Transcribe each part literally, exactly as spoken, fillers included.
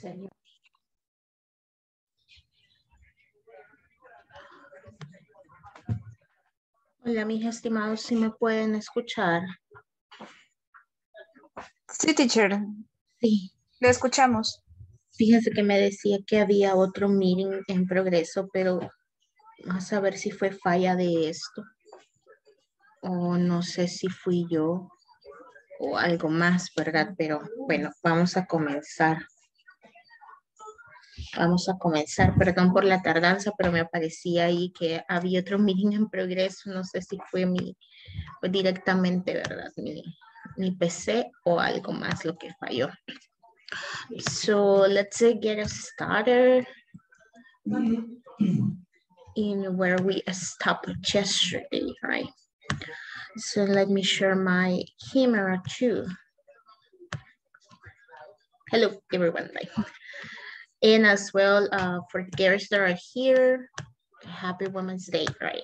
Señor. Hola, mis estimados, ¿sí me pueden escuchar? Sí, teacher. Sí. Lo escuchamos. Fíjense que me decía que había otro meeting en progreso, pero a saber si fue falla de esto. O no sé si fui yo o algo más, ¿verdad? Pero bueno, vamos a comenzar. Vamos a comenzar. Perdón por la tardanza, pero me aparecía ahí que había otro meeting en progreso. No sé si fue mi, pues directamente, ¿verdad? Mi, mi P C o algo más lo que falló. So let's get started in where we stopped yesterday, right? So let me share my camera too. Hello, everyone. And as well, uh, for the girls that are here, happy Women's Day, right?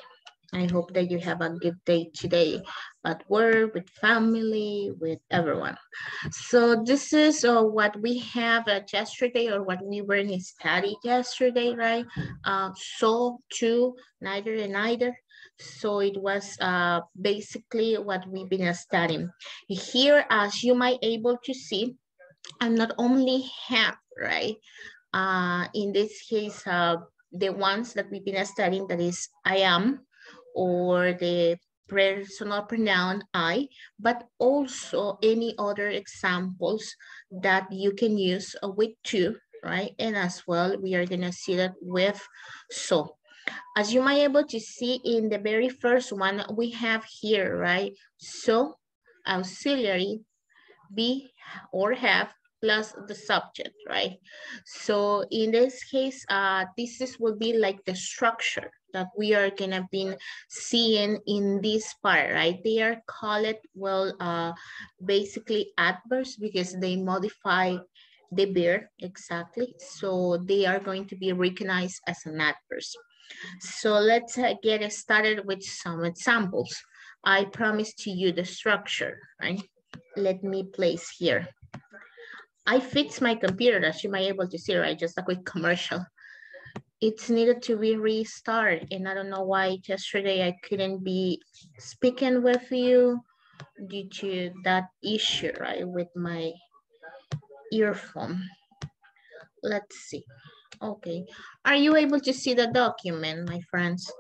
I hope that you have a good day today at work, with family, with everyone. So this is uh, what we have uh, yesterday, or what we were in study yesterday, right? Uh, so, too, neither and neither. So it was uh, basically what we've been studying. Here, as you might able to see, I not only have, right? Uh, in this case, uh, the ones that we've been studying, that is I am, or the personal pronoun I, but also any other examples that you can use with to, right? And as well, we are gonna see that with so. As you might able to see in the very first one, we have here, right? So, auxiliary, be or have, plus the subject, right? So in this case, uh, this is, will be like the structure that we are gonna be seeing in this part, right? They are called, well, uh, basically adverbs because they modify the verb, exactly. So they are going to be recognized as an adverb. So let's uh, get started with some examples. I promise to you the structure, right? Let me place here. I fixed my computer, as you might be able to see, right? Just a quick commercial. It's needed to be restarted, and I don't know why yesterday I couldn't be speaking with you due to that issue, right? With my earphone. Let's see. Okay. Are you able to see the document, my friends?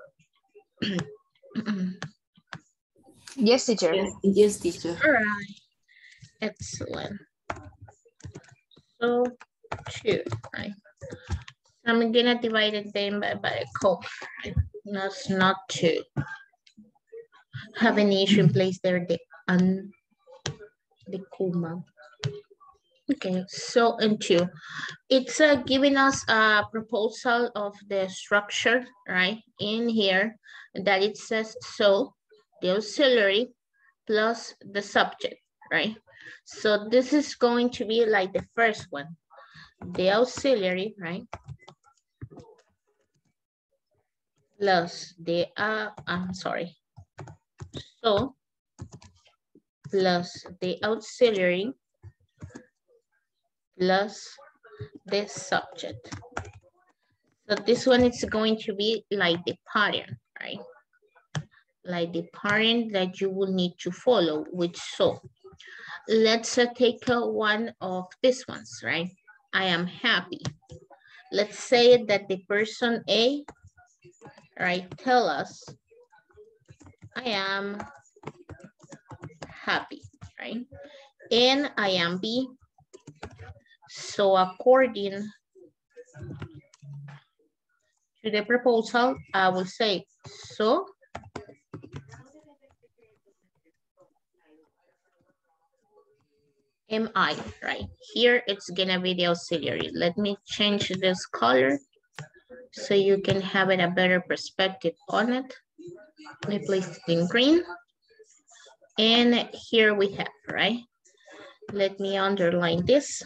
Yes, teacher. Yes, yes, teacher. All right. Excellent. So two, right? I'm gonna divide them by, by a code. That's not two. Have an issue in place there, the un, the comma. Okay, so and two. It's uh, giving us a proposal of the structure, right? In here, that it says so, the auxiliary, plus the subject, right? So this is going to be like the first one, the auxiliary, right? Plus the, uh, I'm sorry. So, plus the auxiliary, plus the subject. So this one is going to be like the pattern, right? Like the pattern that you will need to follow with so. Let's uh, take uh, one of these ones, right? I am happy. Let's say that the person A, right, tell us, I am happy, right? And I am B. So according to the proposal, I will say, so, am I, right? Here it's gonna be the auxiliary. Let me change this color so you can have it a better perspective on it. Let me place it in green. And here we have, right? Let me underline this.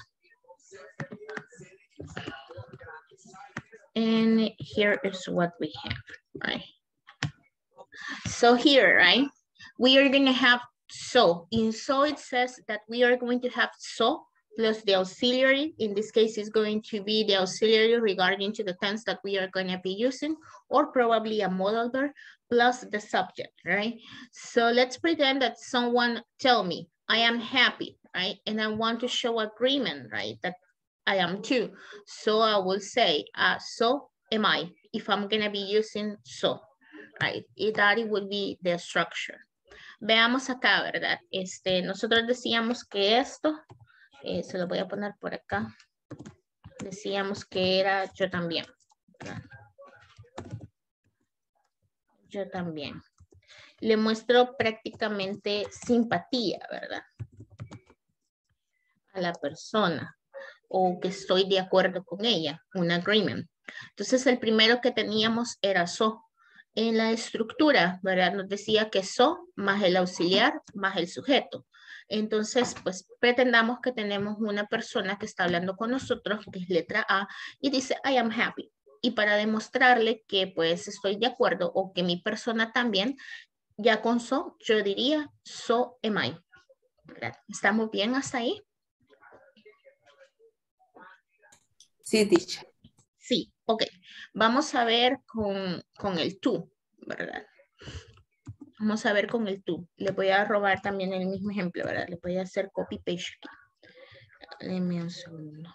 And here is what we have, right? So here, right? We are gonna have so. In so, it says that we are going to have so plus the auxiliary. In this case, it's going to be the auxiliary regarding to the tense that we are going to be using, or probably a modal verb plus the subject, right? So let's pretend that someone tell me, I am happy, right? And I want to show agreement, right? That I am too. So I will say, uh, so am I, if I'm gonna be using so, right? It, that it would be the structure. Veamos acá, ¿verdad? Este, nosotros decíamos que esto, eh, se lo voy a poner por acá. Decíamos que era yo también, ¿verdad? Yo también. Le muestro prácticamente simpatía, ¿verdad? A la persona, o que estoy de acuerdo con ella, un agreement. Entonces el primero que teníamos era so. En la estructura, ¿verdad? Nos decía que so más el auxiliar más el sujeto. Entonces, pues pretendamos que tenemos una persona que está hablando con nosotros, que es letra A, y dice, I am happy. Y para demostrarle que pues estoy de acuerdo o que mi persona también, ya con so, yo diría, so am I. ¿Verdad? ¿Estamos bien hasta ahí? Sí, dicha. Sí, ok. Vamos a ver con, con el tú, ¿verdad? Vamos a ver con el tú. Le voy a robar también el mismo ejemplo, ¿verdad? Le voy a hacer copy-paste. Deme un segundo.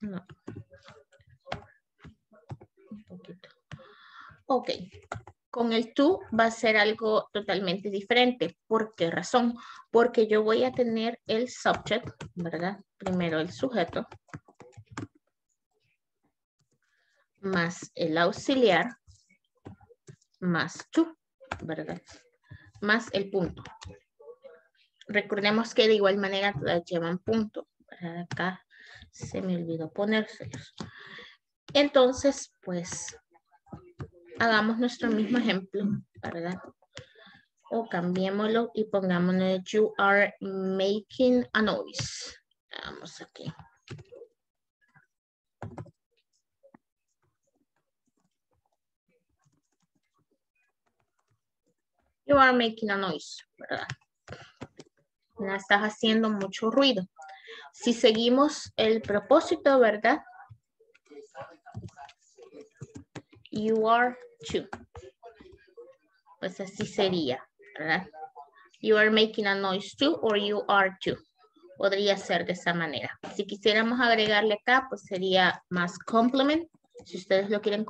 No. Un poquito. Ok. Con el tú va a ser algo totalmente diferente. ¿Por qué razón? Porque yo voy a tener el subject, ¿verdad? Primero el sujeto, más el auxiliar, más tú, ¿verdad? Más el punto. Recordemos que de igual manera todas llevan punto, ¿verdad? Acá se me olvidó ponérselos. Entonces, pues, hagamos nuestro mismo ejemplo, ¿verdad? O cambiémoslo y pongámosle you are making a noise. Vamos aquí. You are making a noise, ¿verdad? No estás haciendo mucho ruido. Si seguimos el propósito, ¿verdad? You are too. Pues así sería, ¿verdad? You are making a noise too, or you are too. Podría ser de esa manera. Si quisiéramos agregarle acá, pues sería más complement. Si ustedes lo quieren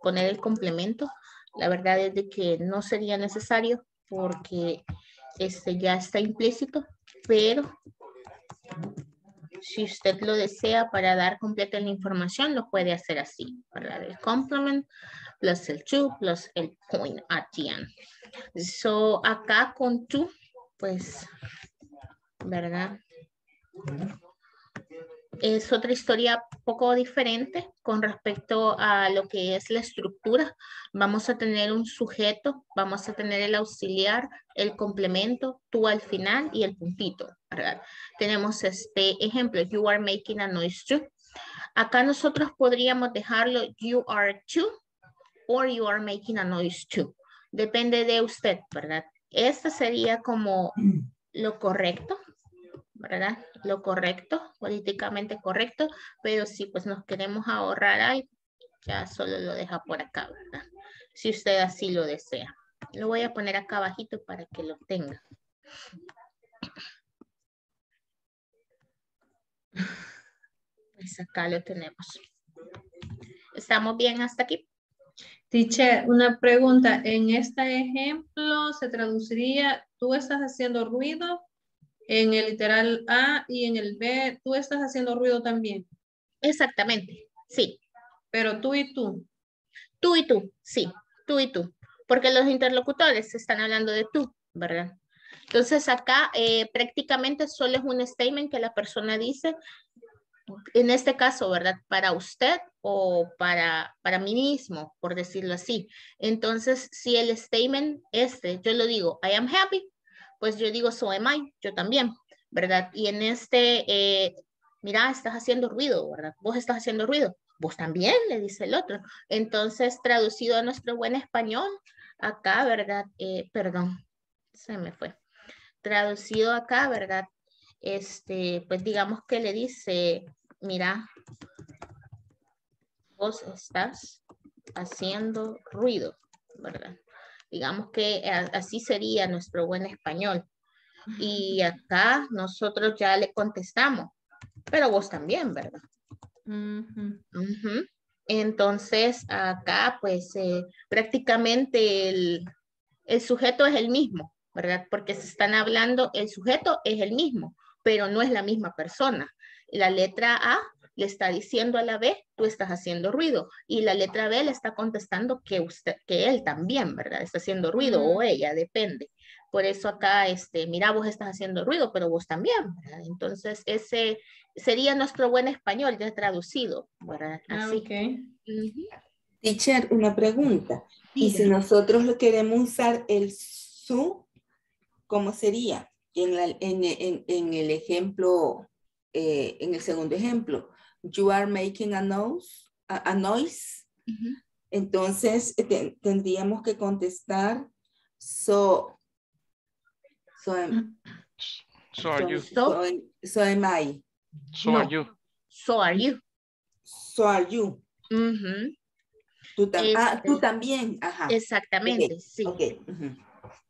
poner el complemento, la verdad es de que no sería necesario porque este ya está implícito, pero si usted lo desea para dar completa la información, lo puede hacer así, ¿verdad? El complement plus el to plus el point at the end. So, acá con to, pues, ¿verdad? Es otra historia poco diferente con respecto a lo que es la estructura. Vamos a tener un sujeto, vamos a tener el auxiliar, el complemento, tú al final y el puntito, ¿verdad? Tenemos este ejemplo, you are making a noise too. Acá nosotros podríamos dejarlo you are too or you are making a noise too. Depende de usted, ¿verdad? Esta sería como lo correcto, ¿verdad? Lo correcto, políticamente correcto, pero si pues nos queremos ahorrar algo, ya solo lo deja por acá, ¿verdad? Si usted así lo desea. Lo voy a poner acá abajito para que lo tenga. Pues acá lo tenemos. ¿Estamos bien hasta aquí? Teacher, una pregunta. En este ejemplo se traduciría, ¿tú estás haciendo ruido? En el literal A y en el B, tú estás haciendo ruido también. Exactamente, sí. Pero tú y tú. Tú y tú, sí, tú y tú. Porque los interlocutores están hablando de tú, ¿verdad? Entonces acá eh, prácticamente solo es un statement que la persona dice, en este caso, ¿verdad? Para usted o para, para mí mismo, por decirlo así. Entonces, si el statement este, yo lo digo, I am happy, pues yo digo, so am I, yo también, ¿verdad? Y en este, eh, mira, estás haciendo ruido, ¿verdad? Vos estás haciendo ruido, vos también, le dice el otro. Entonces, traducido a nuestro buen español, acá, ¿verdad? Eh, perdón, se me fue. Traducido acá, ¿verdad? este, pues digamos que le dice, mira, vos estás haciendo ruido, ¿verdad? Digamos que así sería nuestro buen español. Y acá nosotros ya le contestamos, pero vos también, ¿verdad? Uh-huh. Uh-huh. Entonces acá pues eh, prácticamente el, el sujeto es el mismo, ¿verdad? Porque se están hablando, el sujeto es el mismo, pero no es la misma persona. La letra A le está diciendo a la B, tú estás haciendo ruido, y la letra B le está contestando que, usted, que él también, ¿verdad? Está haciendo ruido, uh-huh. o ella, depende. Por eso acá, este, mira, vos estás haciendo ruido, pero vos también, ¿verdad? Entonces, ese sería nuestro buen español ya traducido, ¿verdad? Así. Ah, okay. Uh-huh. Teacher, una pregunta. Sí. Y si nosotros lo queremos usar el su, ¿cómo sería? En, la, en, en, en el ejemplo, eh, en el segundo ejemplo, you are making a noise. A, a noise. Uh-huh. Entonces, te, tendríamos que contestar so... So, am, so are so, you. So, so am I. So no. Are you. So are you. So are you. Uh-huh. Tú, tam es, ah, tú también. Ajá. Exactamente, okay. Sí. Okay. Uh-huh.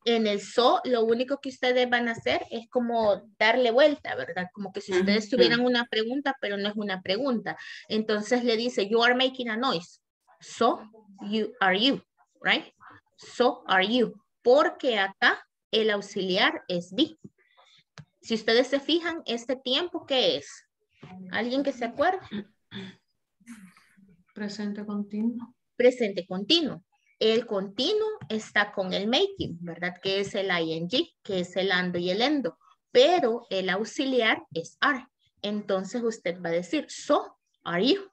En el so, lo único que ustedes van a hacer es como darle vuelta, ¿verdad? Como que si ustedes uh-huh. tuvieran una pregunta, pero no es una pregunta. Entonces le dice, you are making a noise. So you are you, right? So are you. Porque acá el auxiliar es be. Si ustedes se fijan, este tiempo, ¿qué es? ¿Alguien que se acuerde? Presente continuo. Presente continuo. El continuo está con el making, ¿verdad? Que es el ing, que es el ando y el endo. Pero el auxiliar es are. Entonces usted va a decir, so are you.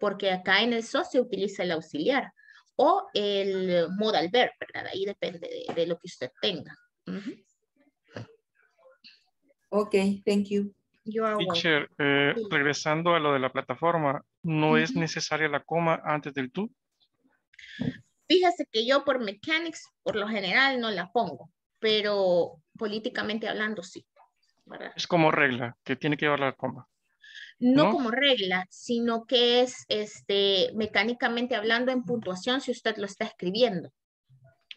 Porque acá en el so se utiliza el auxiliar. O el modal verb, ¿verdad? Ahí depende de, de lo que usted tenga. Mm-hmm. Ok, thank you. You are Teacher, eh, sí. Regresando a lo de la plataforma, ¿no mm-hmm. es necesaria la coma antes del tú? Fíjese que yo por mechanics, por lo general, no la pongo, pero políticamente hablando sí, ¿verdad? Es como regla, que tiene que llevar la coma. No, no como regla, sino que es este, mecánicamente hablando en puntuación si usted lo está escribiendo,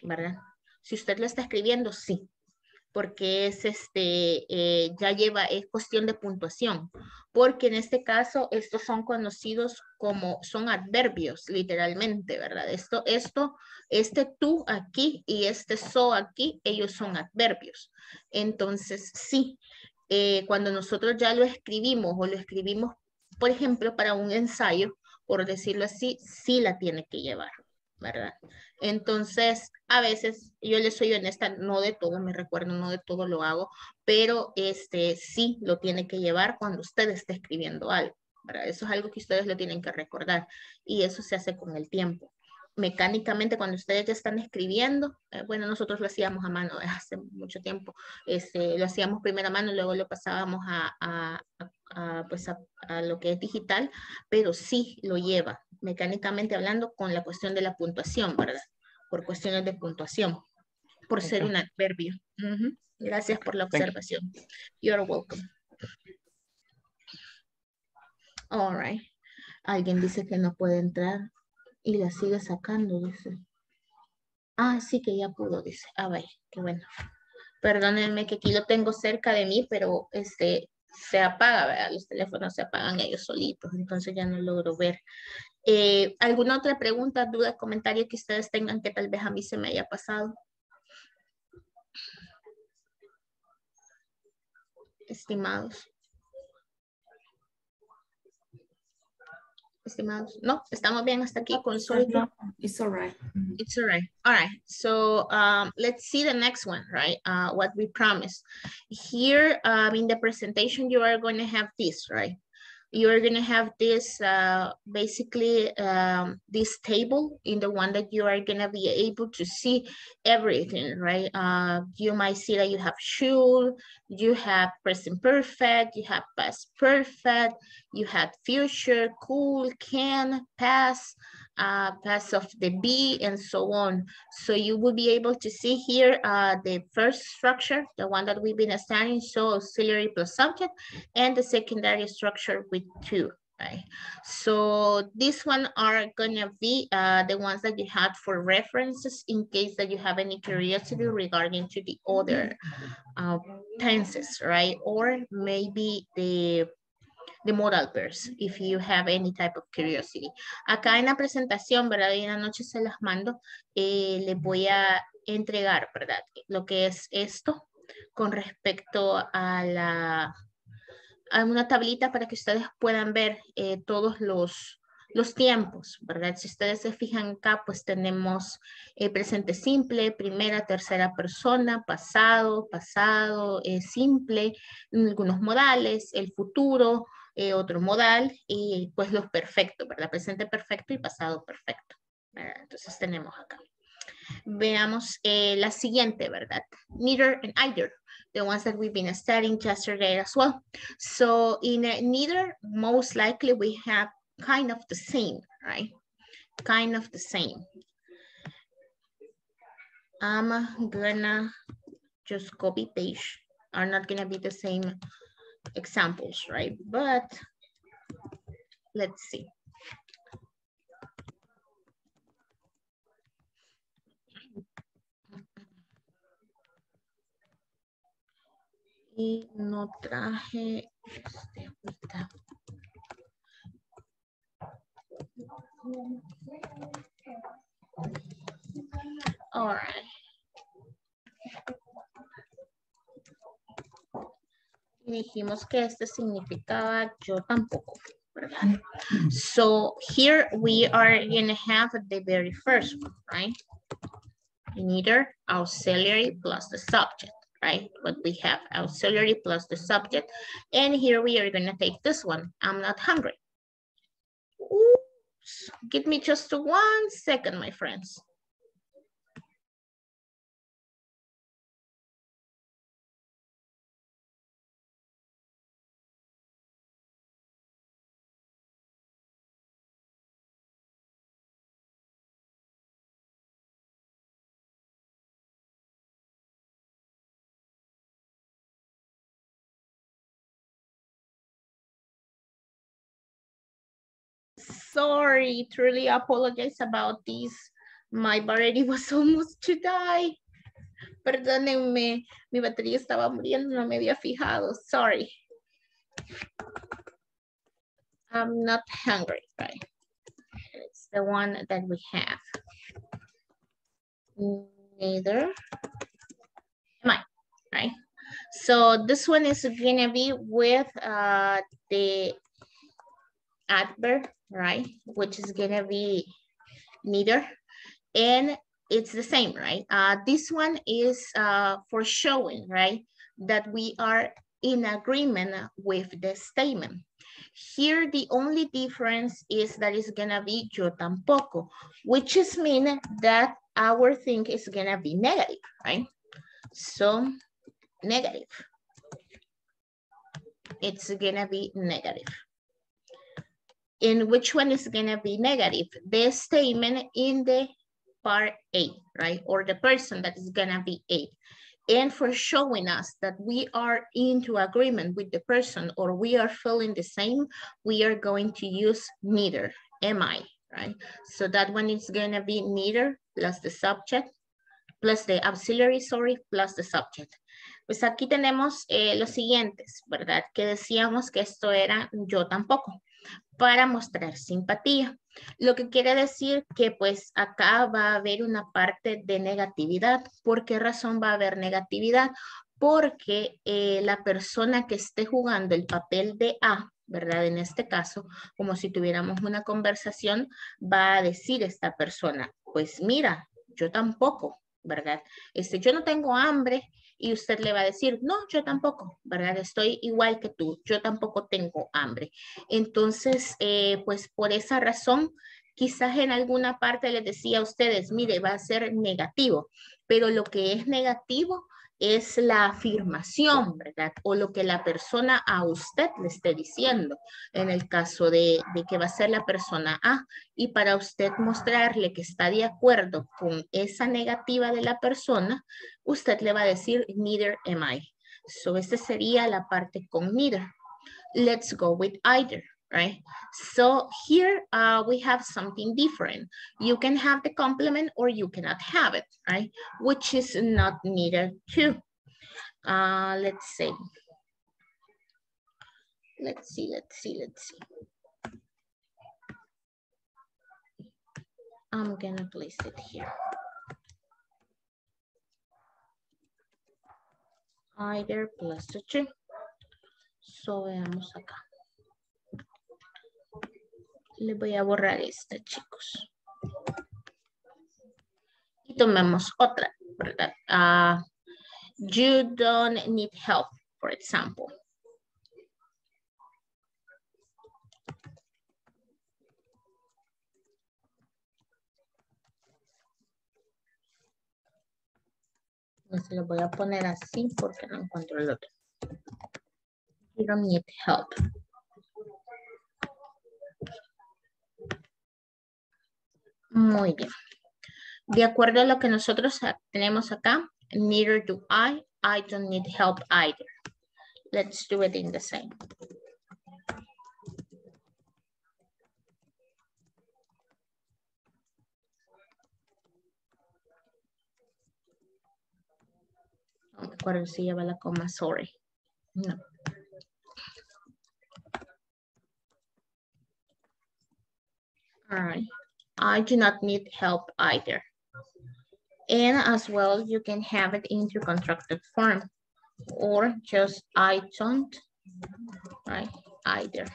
¿verdad? Si usted lo está escribiendo, sí, porque es este, eh, ya lleva, es cuestión de puntuación, porque en este caso estos son conocidos como, son adverbios, literalmente, ¿verdad? Esto, esto, este tú aquí y este so aquí, ellos son adverbios. Entonces, sí, eh, cuando nosotros ya lo escribimos o lo escribimos, por ejemplo, para un ensayo, por decirlo así, sí la tiene que llevar, ¿verdad? Entonces, a veces, yo les soy honesta, no de todo, me recuerdo, no de todo lo hago, pero este, sí lo tiene que llevar cuando usted esté escribiendo algo, ¿verdad? Eso es algo que ustedes lo tienen que recordar y eso se hace con el tiempo. Mecánicamente, cuando ustedes ya están escribiendo, eh, bueno, nosotros lo hacíamos a mano hace mucho tiempo, este, lo hacíamos primero a mano, luego lo pasábamos a, a, a, a, pues a, a lo que es digital, pero sí lo lleva, mecánicamente hablando, con la cuestión de la puntuación, ¿verdad? Por cuestiones de puntuación, por okay. ser un adverbio. Uh-huh. Gracias por la observación. You. You're welcome. All right. Alguien dice que no puede entrar. Y la sigue sacando, dice. Ah, sí que ya pudo, dice. Ah, vaya, qué bueno. Perdónenme que aquí lo tengo cerca de mí, pero este, se apaga, ¿verdad? Los teléfonos se apagan ellos solitos, entonces ya no logro ver. Eh, ¿Alguna otra pregunta, duda, comentario que ustedes tengan que tal vez a mí se me haya pasado? Estimados. Estimados, no, estamos bien hasta aquí con sorry. It's all right. It's all right. All right. So um, let's see the next one, right? Uh, what we promised. Here um, in the presentation, you are going to have this, right? You are going to have this, uh, basically, um, this table in the one that you are going to be able to see everything, right? Uh, you might see that you have should, you have present perfect, you have past perfect, you have future, could, can, pass, uh, parts of the bee, and so on. So you will be able to see here uh, the first structure, the one that we've been studying, so auxiliary plus subject, and the secondary structure with two. Right. So this one are gonna be uh, the ones that you had for references in case that you have any curiosity regarding to the other uh, tenses, right? Or maybe the de modal pairs, if you have any type of curiosity. Acá en la presentación, ¿verdad? Y en la noche se las mando, eh, les voy a entregar, ¿verdad? Lo que es esto con respecto a la, a una tablita para que ustedes puedan ver eh, todos los, los tiempos, ¿verdad? Si ustedes se fijan acá, pues tenemos eh, presente simple, primera, tercera persona, pasado, pasado, eh, simple, algunos modales, el futuro, Eh, otro modal, y pues los perfectos, ¿verdad? Presente perfecto y pasado perfecto, ¿verdad? Entonces tenemos acá. Veamos eh, la siguiente, ¿verdad? Neither and either, the ones that we've been studying yesterday as well. So in a neither, most likely we have kind of the same, right? Kind of the same. I'm gonna just copy page. Are not gonna be the same examples, right? But let's see. Y no traje este ahorita. All right. Y dijimos que este significaba yo tampoco, ¿verdad? So here we are going to have the very first one, right? Neither, auxiliary plus the subject, right? What we have, auxiliary plus the subject. And here we are going to take this one. I'm not hungry. Oops. Give me just one second, my friends. Sorry, truly apologize about this. My battery was almost to die. Perdónenme, mi batería estaba muriendo, no me había fijado. Sorry. I'm not hungry, right? It's the one that we have. Neither am I, right? So this one is gonna be with uh, the adverb, right, which is gonna be neither, and it's the same, right? Uh, this one is uh, for showing, right, that we are in agreement with the statement. Here, the only difference is that it's gonna be yo tampoco, which is mean that our thing is gonna be negative, right? So, negative. It's gonna be negative. And which one is gonna be negative? The statement in the part A, right? Or the person that is gonna be A. And for showing us that we are into agreement with the person or we are feeling the same, we are going to use neither, am I, right? So that one is gonna be neither plus the subject, plus the auxiliary, sorry, plus the subject. Pues aquí tenemos eh, los siguientes, ¿verdad? Que decíamos que esto era yo tampoco, para mostrar simpatía. Lo que quiere decir que pues acá va a haber una parte de negatividad. ¿Por qué razón va a haber negatividad? Porque eh, la persona que esté jugando el papel de A, ¿verdad? En este caso, como si tuviéramos una conversación, va a decir esta persona, pues mira, yo tampoco, ¿verdad? Este, yo no tengo hambre. Y usted le va a decir, no, yo tampoco, ¿verdad? Estoy igual que tú, yo tampoco tengo hambre. Entonces, eh, pues por esa razón, quizás en alguna parte les decía a ustedes, mire, va a ser negativo, pero lo que es negativo es la afirmación, ¿verdad? O lo que la persona a usted le esté diciendo. En el caso de, de que va a ser la persona A, y para usted mostrarle que está de acuerdo con esa negativa de la persona, usted le va a decir, neither am I. So, esta sería la parte con neither. Let's go with either, right? So, here uh, we have something different. You can have the complement or you cannot have it, right? Which is not neither too. Uh, let's see. Let's see, let's see, let's see. I'm gonna place it here. Either plus the tree. So, veamos acá. Le voy a borrar esta, chicos. Y tomemos otra, ¿verdad? Uh, you don't need help, for example. Se lo voy a poner así porque no encuentro el otro. You don't need help. Muy bien. De acuerdo a lo que nosotros tenemos acá, neither do I, I don't need help either. Let's do it in the same. No me acuerdo si lleva la coma, sorry. No. All right. I do not need help either. And as well, you can have it in your contracted form or just I don't, right, either.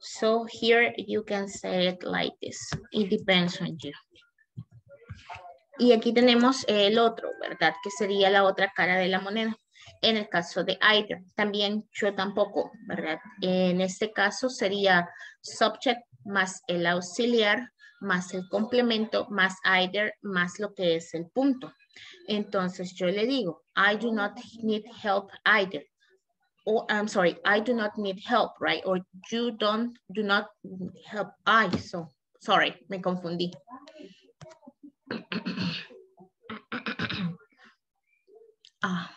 So here you can say it like this. It depends on you. Y aquí tenemos el otro, ¿verdad? Que sería la otra cara de la moneda. En el caso de either, también yo tampoco, ¿verdad? En este caso sería subject más el auxiliar, más el complemento, más either, más lo que es el punto. Entonces yo le digo, I do not need help either. Or, I'm sorry, I do not need help, right? Or you don't, do not help I. So, sorry, me confundí. Ah.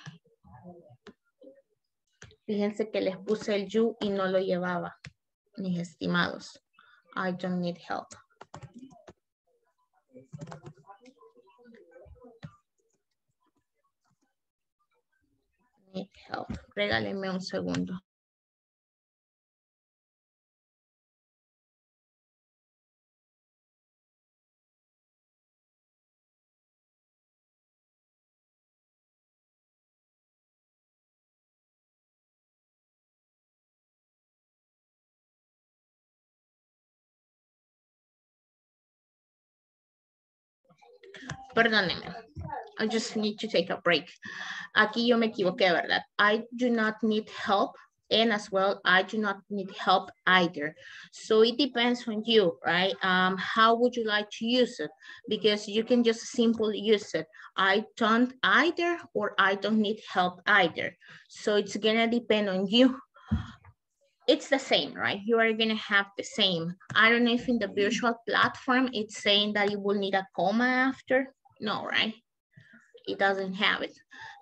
Fíjense que les puse el you y no lo llevaba, mis estimados. I don't need help. Need help. Regálenme un segundo. Perdónenme, I just need to take a break. Aquí yo me equivoqué, ¿verdad? I do not need help, and as well, I do not need help either. So it depends on you, right? Um, how would you like to use it? Because you can just simply use it. I don't either, or I don't need help either. So it's gonna depend on you. It's the same, right? You are going to have the same. I don't know if in the virtual platform it's saying that you will need a comma after. No, right? It doesn't have it.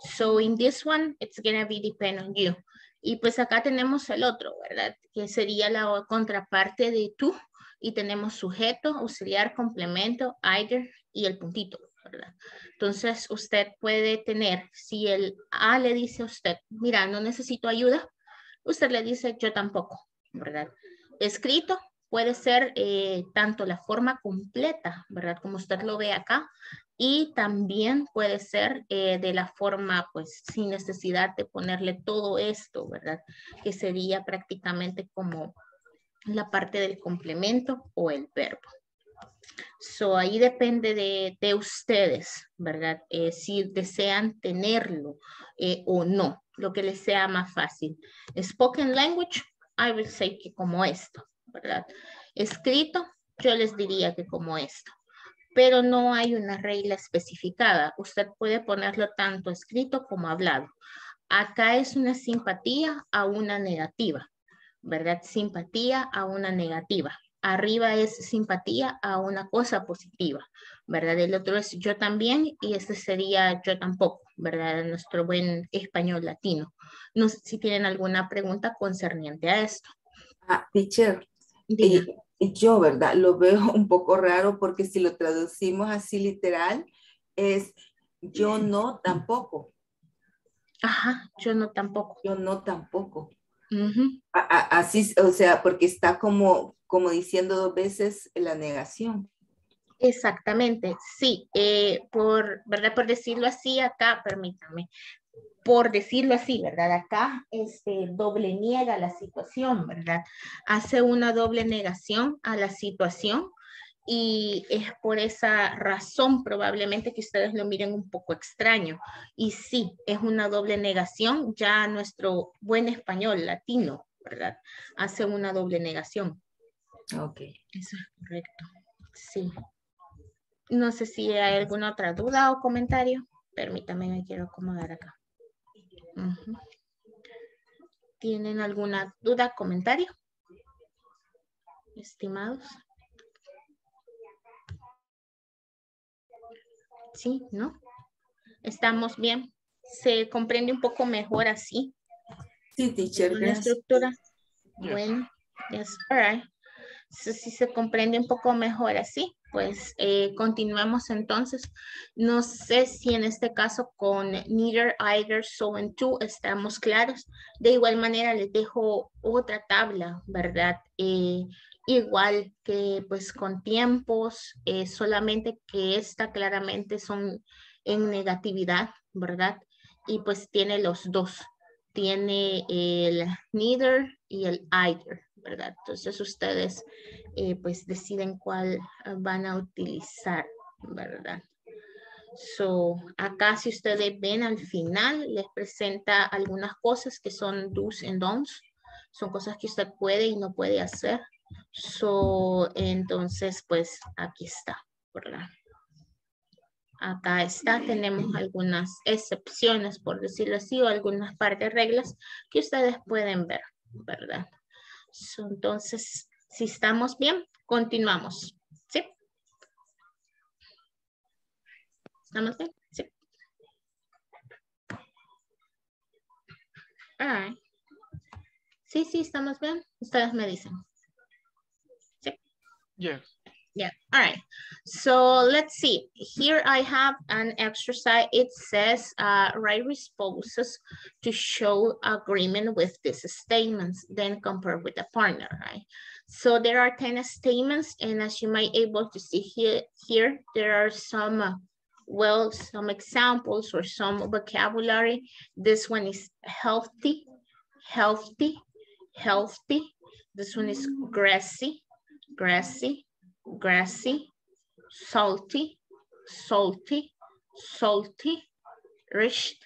So in this one, it's going to be depend on you. Y pues acá tenemos el otro, ¿verdad? Que sería la contraparte de tú. Y tenemos sujeto, auxiliar, complemento, either y el puntito, ¿verdad? Entonces usted puede tener, si el A le dice a usted, mira, no necesito ayuda, usted le dice, yo tampoco, ¿verdad? Escrito puede ser eh, tanto la forma completa, ¿verdad? Como usted lo ve acá. Y también puede ser eh, de la forma, pues, sin necesidad de ponerle todo esto, ¿verdad? Que sería prácticamente como la parte del complemento o el verbo. So, ahí depende de, de ustedes, ¿verdad? Eh, si desean tenerlo eh, o no, lo que les sea más fácil. Spoken language, I will say que como esto, ¿verdad? Escrito, yo les diría que como esto. pero no hay una regla especificada. Usted puede ponerlo tanto escrito como hablado. Acá es una simpatía a una negativa, ¿verdad? Simpatía a una negativa. Arriba es simpatía a una cosa positiva, ¿verdad? El otro es yo también y este sería yo tampoco, ¿verdad? Nuestro buen español latino. No sé si tienen alguna pregunta concerniente a esto. Ah, teacher, eh, yo, ¿verdad? Lo veo un poco raro porque si lo traducimos así literal es yo no tampoco. Ajá, yo no tampoco. Yo no tampoco. Uh-huh. a, a, así, o sea, porque está como... como diciendo dos veces la negación. Exactamente, sí. Eh, por, ¿verdad? Por decirlo así, acá, permítame, por decirlo así, ¿verdad? Acá este, doble niega la situación, ¿verdad? Hace una doble negación a la situación y es por esa razón probablemente que ustedes lo miren un poco extraño. Y sí, es una doble negación ya a nuestro buen español latino, ¿verdad? Hace una doble negación. Ok. Eso es correcto. Sí. No sé si hay alguna otra duda o comentario. Permítame, me quiero acomodar acá. Uh-huh. ¿Tienen alguna duda, comentario? Estimados. Sí, ¿no? Estamos bien. Se comprende un poco mejor así. Sí, teacher. La estructura. Yes. Bueno, yes, all right. So, si se comprende un poco mejor así, pues eh, continuamos entonces. No sé si en este caso con neither, either, so and to estamos claros. De igual manera les dejo otra tabla, ¿verdad? Eh, igual que pues con tiempos, eh, solamente que esta claramente son en negatividad, ¿verdad? Y pues tiene los dos. Tiene el neither y el either, ¿verdad? Entonces ustedes eh, pues deciden cuál van a utilizar, ¿verdad? So, acá si ustedes ven al final les presenta algunas cosas que son do's and don'ts. Son cosas que usted puede y no puede hacer. So, entonces pues aquí está, ¿verdad? Acá está, tenemos algunas excepciones, por decirlo así, o algunas partes reglas que ustedes pueden ver, ¿verdad? So, entonces, si estamos bien, continuamos, ¿sí? ¿Estamos bien? Sí. All right. Sí, sí, estamos bien. Ustedes me dicen. Sí. Yes. Yeah, all right. So let's see. Here I have an exercise. It says uh, write responses to show agreement with these statements, then compare with the partner, right? So there are ten statements, and as you might able to see here, here there are some, uh, well, some examples or some vocabulary. This one is healthy, healthy, healthy. This one is grassy, grassy. Grassy, salty, salty, salty, rich,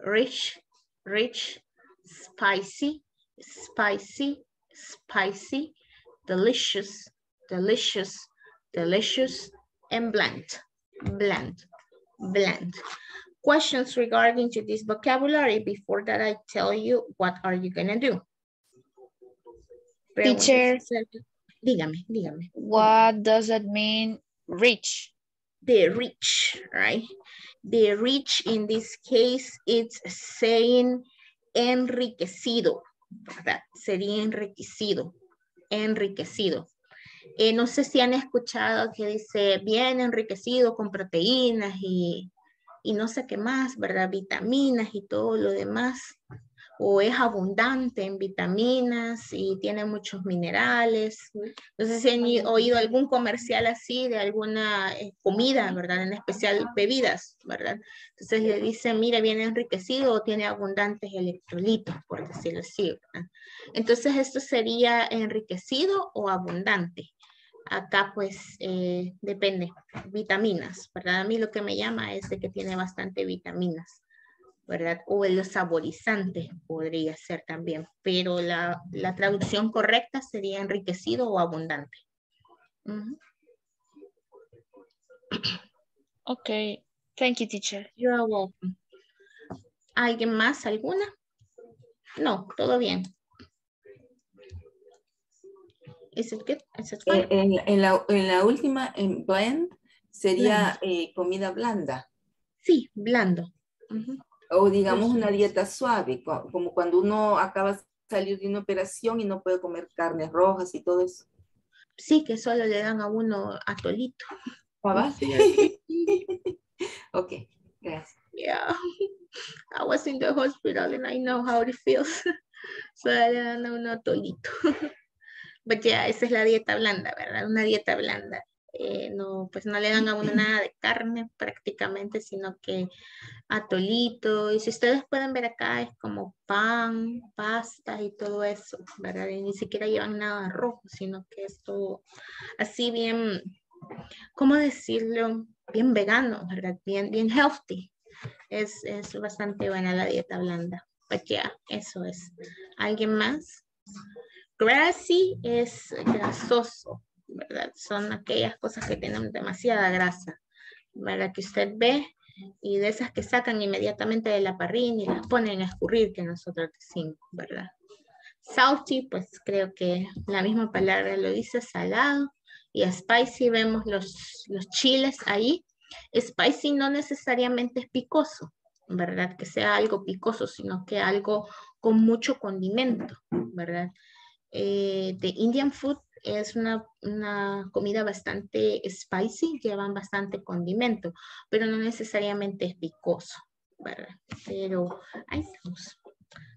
rich, rich, spicy, spicy, spicy, delicious, delicious, delicious, and bland, bland, bland. Questions regarding to this vocabulary before that I tell you what are you gonna do? Teacher. Dígame, dígame. What does that mean, rich? The rich, right? The rich in this case, it's saying enriquecido, ¿verdad? Sería enriquecido, enriquecido. Eh, no sé si han escuchado que dice bien enriquecido con proteínas y, y no sé qué más, ¿verdad? Vitaminas y todo lo demás. O es abundante en vitaminas y tiene muchos minerales. No sé si han oído algún comercial así de alguna comida, ¿verdad? En especial bebidas, ¿verdad? Entonces le dicen, mira, viene enriquecido o tiene abundantes electrolitos, por decirlo así, ¿verdad? Entonces esto sería enriquecido o abundante. Acá pues eh, depende, vitaminas, ¿verdad? A mí lo que me llama es de que tiene bastante vitaminas, ¿verdad? O los saborizantes podría ser también, pero la, la traducción correcta sería enriquecido o abundante. Uh-huh. Okay, thank you, teacher. You are welcome. ¿Alguien más? ¿Alguna? No, todo bien. Is it good? Is it fine? En, en, la, en la última, en blend, sería eh, comida blanda. Sí, blando. Uh-huh. O digamos una dieta suave, como cuando uno acaba de salir de una operación y no puede comer carnes rojas y todo eso. Sí, que solo le dan a uno atolito. ¿Papá? Ok, gracias. Yeah, I was in the hospital and I know how it feels. So le dan a uno atolito. But yeah, esa es la dieta blanda, ¿verdad? Una dieta blanda. Eh, no, pues no le dan a uno nada de carne prácticamente, sino que atolito, y si ustedes pueden ver acá es como pan, pastas y todo eso, ¿verdad? Y ni siquiera llevan nada rojo, sino que es todo así bien, ¿cómo decirlo? Bien vegano, ¿verdad? Bien, bien healthy. Es, es bastante buena la dieta blanda. Pues ya, eso es. ¿Alguien más? Grassy es grasoso, ¿verdad? Son aquellas cosas que tienen demasiada grasa, ¿verdad? Que usted ve y de esas que sacan inmediatamente de la parrilla y las ponen a escurrir, que nosotros decimos, ¿verdad? Salty, pues creo que la misma palabra lo dice, salado. Y spicy, vemos los, los chiles ahí. Spicy no necesariamente es picoso, ¿verdad? Que sea algo picoso, sino que algo con mucho condimento, ¿verdad? Eh, the Indian food es una, una comida bastante spicy, llevan bastante condimento, pero no necesariamente es picoso, ¿verdad? Pero, ahí estamos.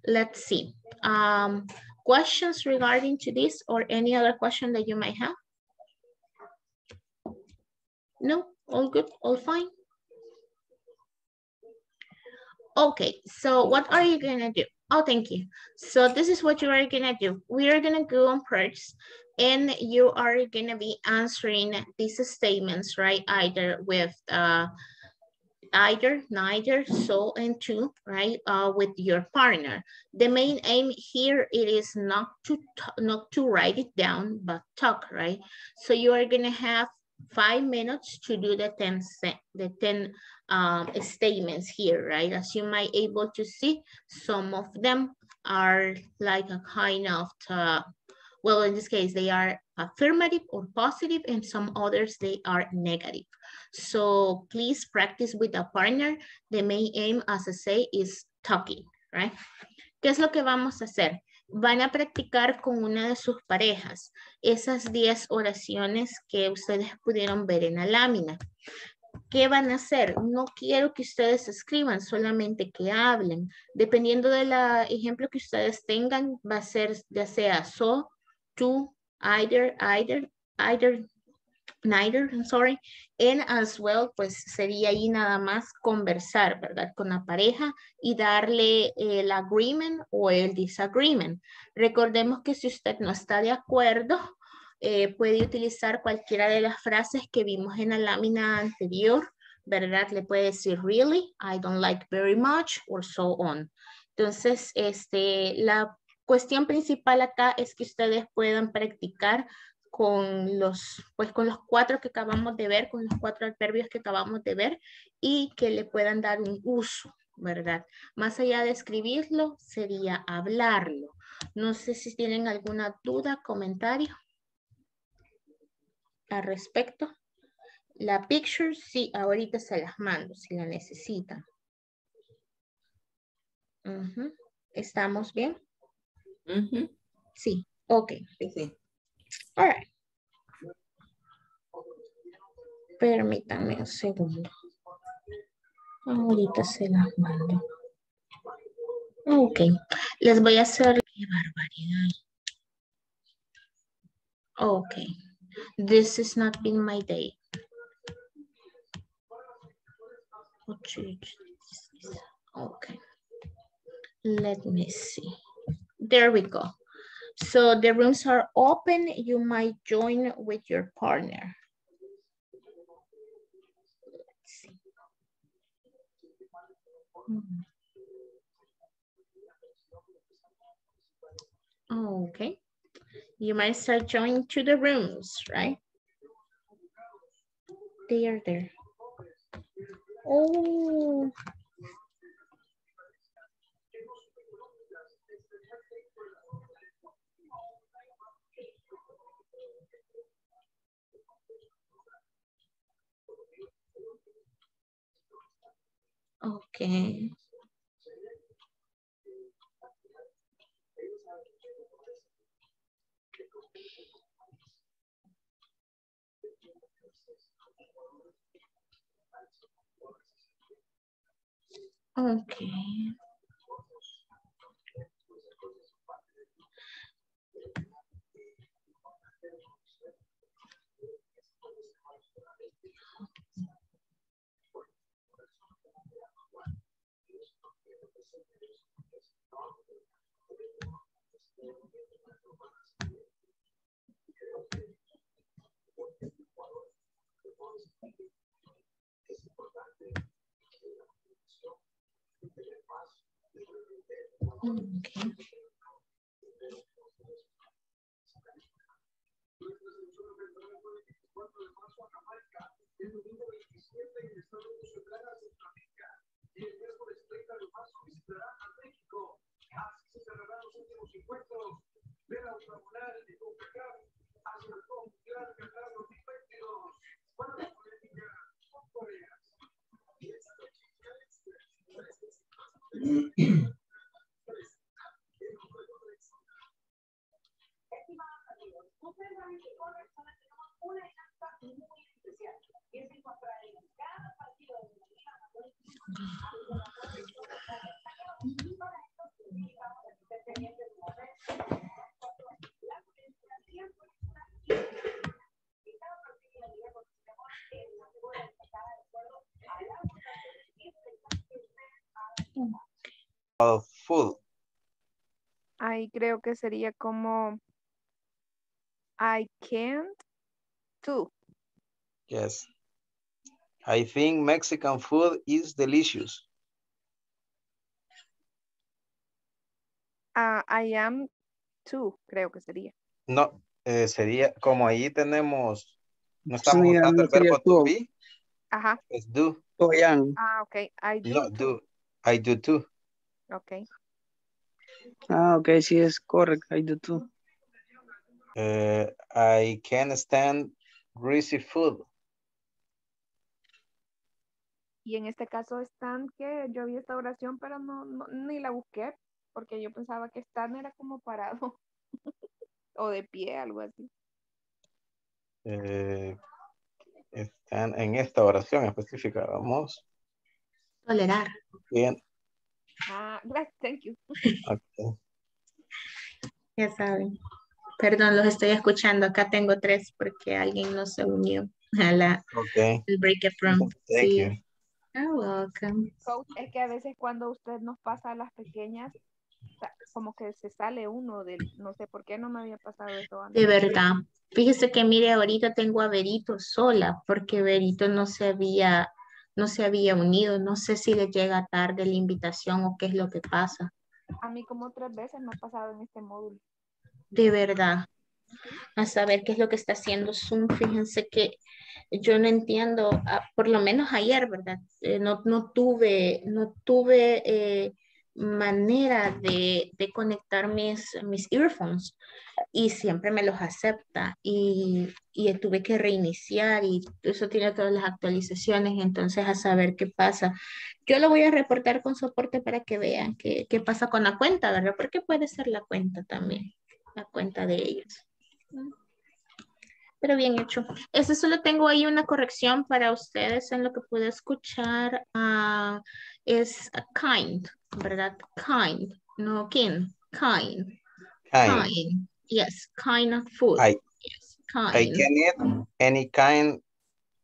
Let's see. Um, questions regarding to this or any other question that you might have? No? All good? All fine? Okay, so what are you going to do? Oh, thank you. So this is what you are going to do. We are going to go on purge. And you are going to be answering these statements, right? Either with uh, either, neither, so, and to, right? Uh, with your partner. The main aim here, it is not to not to write it down, but talk, right? So you are going to have five minutes to do the ten the ten um, statements here, right? As you might able to see, some of them are like a kind of uh, well, in this case, they are affirmative or positive, and some others, they are negative. So please practice with a partner. The main aim, as I say, is talking, right? ¿Qué es lo que vamos a hacer? Van a practicar con una de sus parejas esas diez oraciones que ustedes pudieron ver en la lámina. ¿Qué van a hacer? No quiero que ustedes escriban, solamente que hablen. Dependiendo del ejemplo que ustedes tengan, va a ser ya sea so, to, either, either, either, neither, I'm sorry, and as well, pues sería ahí nada más conversar, ¿verdad? Con la pareja y darle el agreement o el disagreement. Recordemos que si usted no está de acuerdo, eh, puede utilizar cualquiera de las frases que vimos en la lámina anterior, ¿verdad? Le puede decir, really, I don't like very much, or so on. Entonces, este, la cuestión principal acá es que ustedes puedan practicar con los, pues con los cuatro que acabamos de ver, con los cuatro adverbios que acabamos de ver y que le puedan dar un uso, ¿verdad? Más allá de escribirlo, sería hablarlo. No sé si tienen alguna duda, comentario al respecto. La picture, sí, ahorita se las mando si la necesitan. Uh-huh. ¿Estamos bien? Mm-hmm. Sí, ok. Sí. All right. Permítanme un segundo. Ahorita se las mando. Ok. Les voy a hacer... ¡Qué barbaridad! Ok. This has not been my day. Okay. Let me see. There we go. So the rooms are open. You might join with your partner. Let's see. Okay. You might start joining to the rooms, right? they are there. Oh. Okay. Okay. Okay. Of food. Ahí creo que sería como I can't too. Yes. I think Mexican food is delicious. Uh, I am too, creo que sería. No, eh, sería como ahí tenemos, no estamos sí, usando el verbo to be. Ajá. Es do. Oh, yeah. Ah, ok. I do. No, do. I do too. Ok. Ah, ok, sí es correcto. I do too. Uh, I can't stand greasy food. Y en este caso stand, que yo vi esta oración, pero no, no ni la busqué, porque yo pensaba que stand era como parado o de pie, algo así. Uh, stand en esta oración específica, vamos. Tolerar. Bien. Ah, gracias, thank you. Okay. Ya saben. Perdón, los estoy escuchando. Acá tengo tres porque alguien no se unió a la okay. El break up room. Thank sí. You. You're welcome. Coach, es que a veces cuando usted nos pasa a las pequeñas, como que se sale uno del, no sé por qué no me había pasado eso antes. De verdad. Fíjese que mire, ahorita tengo a Berito sola porque Berito no se había no se había unido, no sé si le llega tarde la invitación o qué es lo que pasa. A mí como tres veces me ha pasado en este módulo. De verdad. A saber qué es lo que está haciendo Zoom, fíjense que yo no entiendo, por lo menos ayer, ¿verdad? Eh, no, no tuve, no tuve eh, manera de, de conectar mis, mis earphones y siempre me los acepta y, y tuve que reiniciar y eso tiene todas las actualizaciones, entonces a saber qué pasa. Yo lo voy a reportar con soporte para que vean qué, qué pasa con la cuenta, ¿verdad? Porque puede ser la cuenta también, la cuenta de ellos. Pero bien hecho. Eso solo tengo ahí una corrección para ustedes en lo que pude escuchar. Uh, es kind, ¿verdad? Kind, no kin, kind. Kind. Kind. Yes, kind of food. I, yes, kind. I can eat any kind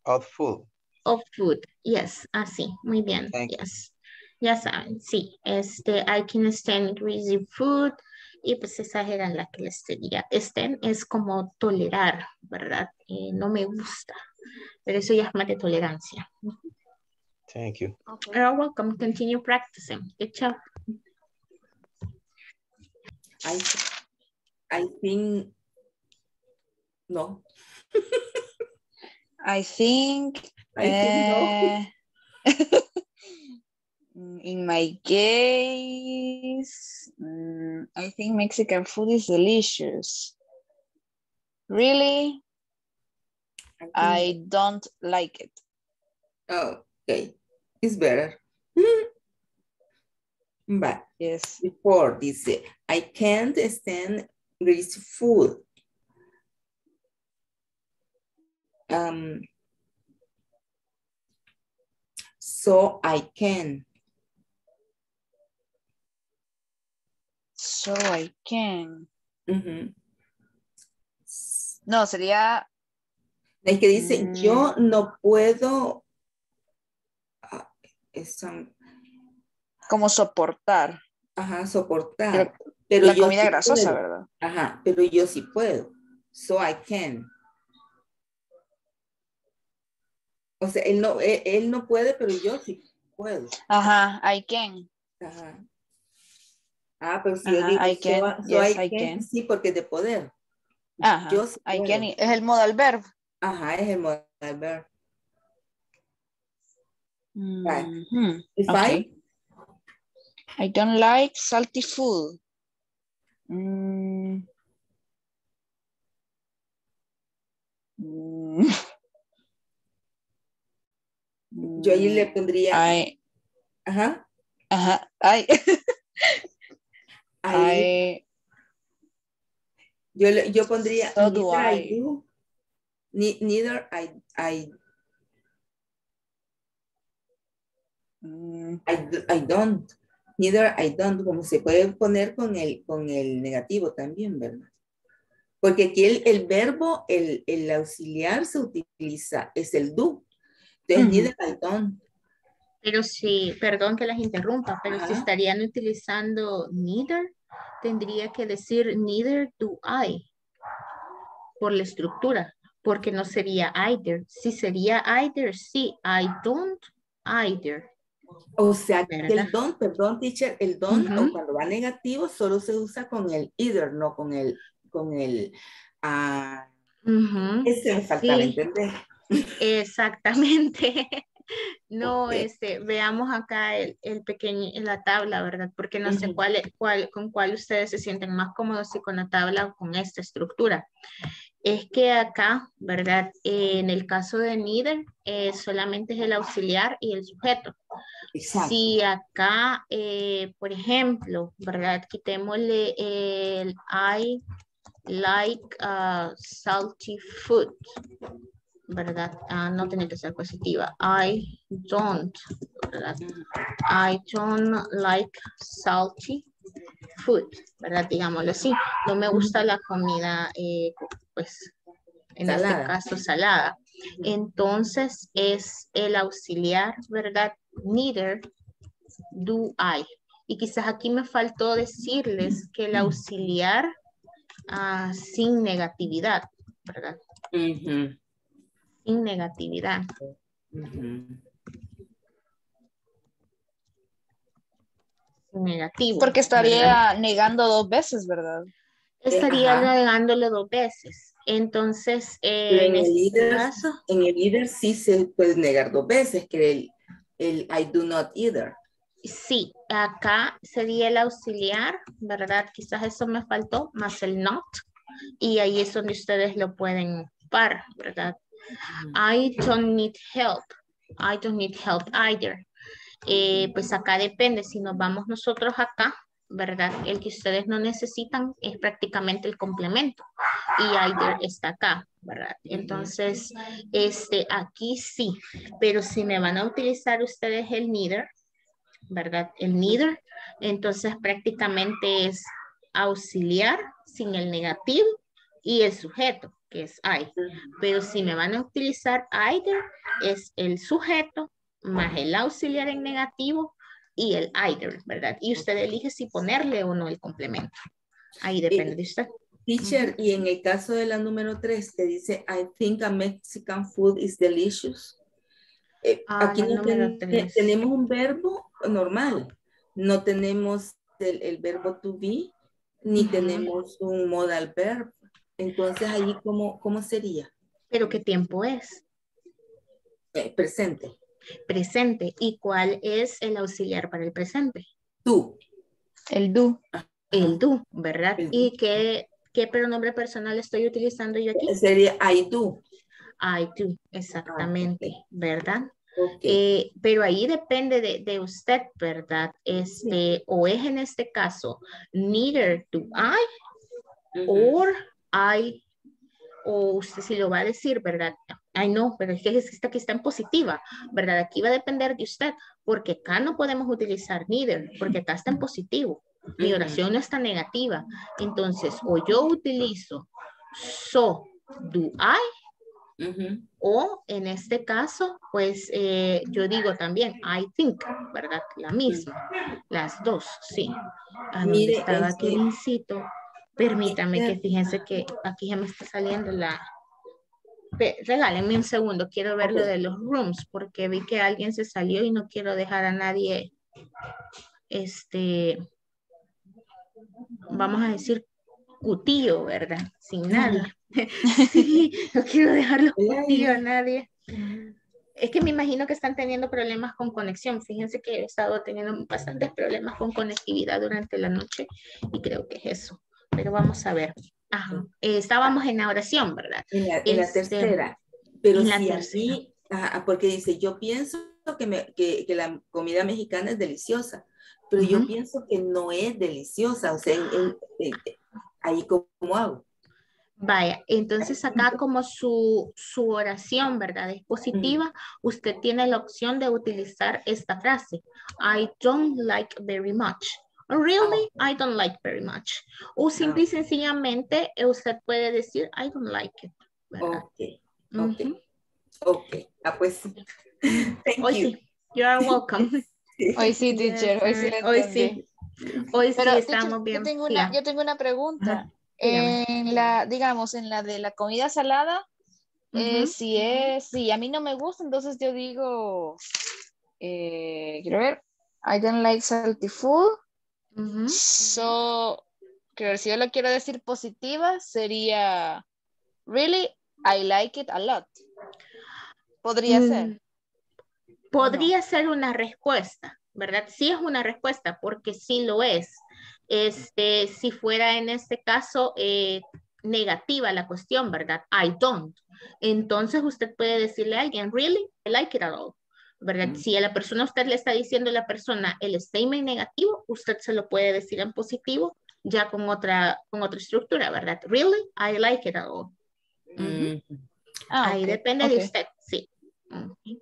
of food. Of food, yes, así, muy bien, thank yes. You. Ya saben, sí, este, I can stand greasy food. Y pues esas eran las que les diría. Estén es como tolerar, ¿verdad? Eh, no me gusta. Pero eso ya es más de tolerancia. Thank you. Okay. You're welcome. Continue practicing. Good job. I, I think... No. I think, I think uh, no. In my case, um, I think Mexican food is delicious. Really? I, I don't like it. Oh, okay. It's better. But yes, before this, I can't stand Greece food. Um, so I can. So I can. Uh-huh. No, sería... Es que dice, mm. yo no puedo... Uh, están... Como soportar. Ajá, soportar. Pero, pero la yo comida sí grasosa, puedo. ¿Verdad? Ajá, pero yo sí puedo. So I can. O sea, él no, él, él no puede, pero yo sí puedo. Ajá, I can. Ajá. Ah, pero si ajá, yo digo, I can, so, so yes, I, I can, can, sí, porque es de poder. Ajá, yo sí I can, es el modal verb. Ajá, es el modal verb. Mm-hmm. Right. If okay. I, I don't like salty food. Mm. Mm. Yo ahí le pondría... I, ajá. Ajá. Ay. I, yo, yo pondría... So do I. I do. Ne, neither I... I, mm. I, I don't. Neither I don't. Como se puede poner con el, con el negativo también, ¿verdad? Porque aquí el, el verbo, el, el auxiliar se utiliza, es el do. Entonces, mm-hmm. I don't. Pero sí, perdón que las interrumpa, pero ajá. Si estarían utilizando neither, tendría que decir neither do I, por la estructura, porque no sería either. Si sería either, sí, I don't either. O sea, ¿verdad? Que el don't, perdón, teacher, el don't, uh-huh. Cuando va negativo, solo se usa con el either, no con el, con el, ah, uh, uh-huh. Ese me faltaba sí. Entender. Exactamente. No, okay. este, veamos acá el, el pequeño, la tabla, ¿verdad? Porque no uh-huh. sé cuál, cuál, con cuál ustedes se sienten más cómodos, si con la tabla o con esta estructura. Es que acá, ¿verdad? Eh, en el caso de neither, eh, solamente es el auxiliar y el sujeto. Exacto. Si acá, eh, por ejemplo, ¿verdad? Quitémosle el I like uh, salty food. ¿Verdad? Uh, no tiene que ser positiva. I don't, ¿verdad? I don't like salty food, ¿verdad? Digámoslo así. No me gusta la comida, eh, pues, en salada. Este caso, salada. Entonces, es el auxiliar, ¿verdad? Neither do I. Y quizás aquí me faltó decirles que el auxiliar uh, sin negatividad, ¿verdad? Uh-huh. Sin negatividad. Uh-huh. Negativo. Porque estaría ¿verdad? Negando dos veces, ¿verdad? Estaría ajá. Negándolo dos veces. Entonces, eh, en, en el este either, caso... En el either sí se puede negar dos veces, que el, el I do not either. Sí, acá sería el auxiliar, ¿verdad? Quizás eso me faltó, más el not. Y ahí es donde ustedes lo pueden ocupar, ¿verdad? I don't need help. I don't need help either. Eh, pues acá depende. Si nos vamos nosotros acá, ¿verdad? El que ustedes no necesitan es prácticamente el complemento. Y either está acá, ¿verdad? Entonces, este, aquí sí. Pero si me van a utilizar ustedes el neither, ¿verdad? El neither. Entonces, prácticamente es auxiliar sin el negativo y el sujeto, que es I. Pero si me van a utilizar either, es el sujeto más el auxiliar en negativo y el either, ¿verdad? Y usted elige si ponerle o no el complemento. Ahí depende y, de usted. Teacher, y en el caso de la número tres, te dice, I think a Mexican food is delicious. Eh, ah, aquí no ten, tenemos un verbo normal. No tenemos el, el verbo to be, ni uh-huh. tenemos un modal verb. Entonces, ahí, ¿cómo, cómo sería? ¿Pero qué tiempo es? Eh, presente. Presente. ¿Y cuál es el auxiliar para el presente? Tú. El do. El do, ¿verdad? El do. ¿Y qué, qué pronombre personal estoy utilizando yo aquí? Sería I do. I do, exactamente, ah, okay. ¿Verdad? Okay. Eh, pero ahí depende de, de usted, ¿verdad? Este, sí. O es en este caso, neither do I, uh-huh. or I, o usted si lo va a decir, ¿verdad? I know, pero es que esta que está en positiva, ¿verdad? Aquí va a depender de usted, porque acá no podemos utilizar neither, porque acá está en positivo. Mi oración no está negativa. Entonces, o yo utilizo so do I, uh-huh. o en este caso, pues eh, yo digo también I think, ¿verdad? La misma, las dos, sí. ¿A dónde Mire, estaba este... aquí, incito? Permítame que fíjense que aquí ya me está saliendo la... Regálenme un segundo, quiero ver lo de los rooms, porque vi que alguien se salió y no quiero dejar a nadie... Este... Vamos a decir cutillo, ¿verdad? Sin nadie. Sí, no quiero dejarlo cutillo a nadie. Es que me imagino que están teniendo problemas con conexión. Fíjense que he estado teniendo bastantes problemas con conectividad durante la noche y creo que es eso. Pero vamos a ver. Ajá. Eh, estábamos en la oración, ¿verdad? En la, en la este, tercera. Pero en la si tercera. Mí, ajá, porque dice, yo pienso que, me, que, que la comida mexicana es deliciosa. Pero uh-huh. yo pienso que no es deliciosa, o sea, el, el, el, ahí como hago. Vaya, entonces acá como su, su oración, ¿verdad? Es positiva, uh-huh. usted tiene la opción de utilizar esta frase. I don't like very much. Really, I don't like very much. O simple y sencillamente usted puede decir I don't like it, ¿verdad? Ok, ok, uh-huh. ok. Ah, pues, thank Hoy you. Sí. You are welcome. Hoy sí, teacher, hoy sí. Hoy sí, hoy sí estamos bien. Yo tengo una, yo tengo una pregunta. En la, digamos, en la de la comida salada, eh, si es, si a mí no me gusta, entonces yo digo, eh, quiero ver, I don't like salty food. Uh-huh. So, quiero ver, si yo lo quiero decir positiva, sería, really, I like it a lot. Podría mm. ser. Podría no. ser una respuesta, ¿verdad? Sí es una respuesta, porque sí lo es. Este, si fuera en este caso eh, negativa la cuestión, ¿verdad? I don't. Entonces usted puede decirle a alguien, really, I like it at all, ¿verdad? Mm. Si a la persona usted le está diciendo a la persona el statement negativo, usted se lo puede decir en positivo, ya con otra, con otra estructura, ¿verdad? Really, I like it at all. Mm-hmm. ah, Ahí okay. depende okay. de usted, sí. Okay.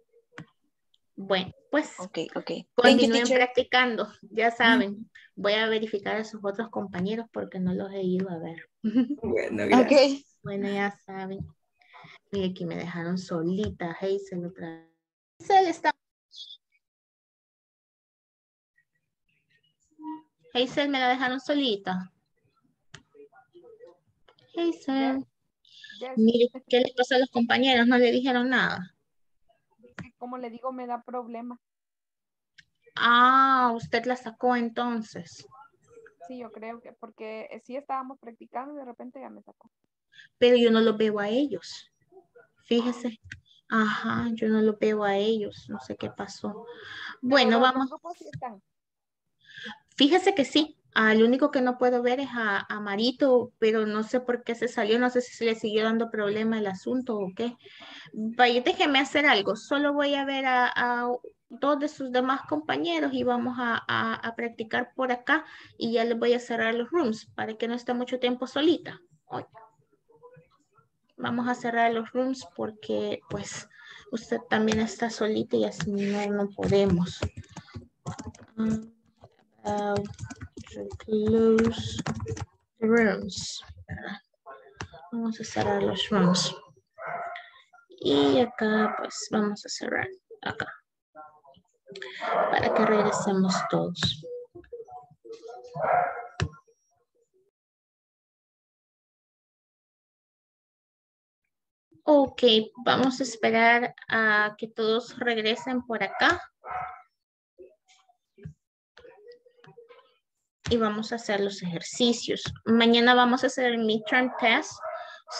Bueno, pues okay, okay. continúen practicando, ya saben. Voy a verificar a sus otros compañeros porque no los he ido a ver. Bueno, okay. bueno ya saben. Mire, aquí me dejaron solita. Hazel otra vez. Hazel está... Hazel me la dejaron solita. Hazel. Mire, ¿qué les pasó a los compañeros? No le dijeron nada. Como le digo, me da problema. Ah, usted la sacó entonces. Sí, yo creo que porque sí estábamos practicando y de repente ya me sacó. Pero yo no los veo a ellos. Fíjese. Ajá, yo no los veo a ellos. No sé qué pasó. Bueno, vamos. Fíjese que sí. Al único que no puedo ver es a, a Marito, pero no sé por qué se salió, no sé si se le siguió dando problema el asunto o qué. Vaya, déjeme hacer algo, solo voy a ver a, a dos de sus demás compañeros y vamos a, a, a practicar por acá y ya les voy a cerrar los rooms para que no esté mucho tiempo solita. Hoy. Vamos a cerrar los rooms porque pues usted también está solita y así no, no podemos. Um, uh, Close the rooms. Vamos a cerrar los rooms. Y acá, pues, vamos a cerrar acá. Para que regresemos todos. Ok, vamos a esperar a que todos regresen por acá. Y vamos a hacer los ejercicios. Mañana vamos a hacer el midterm test.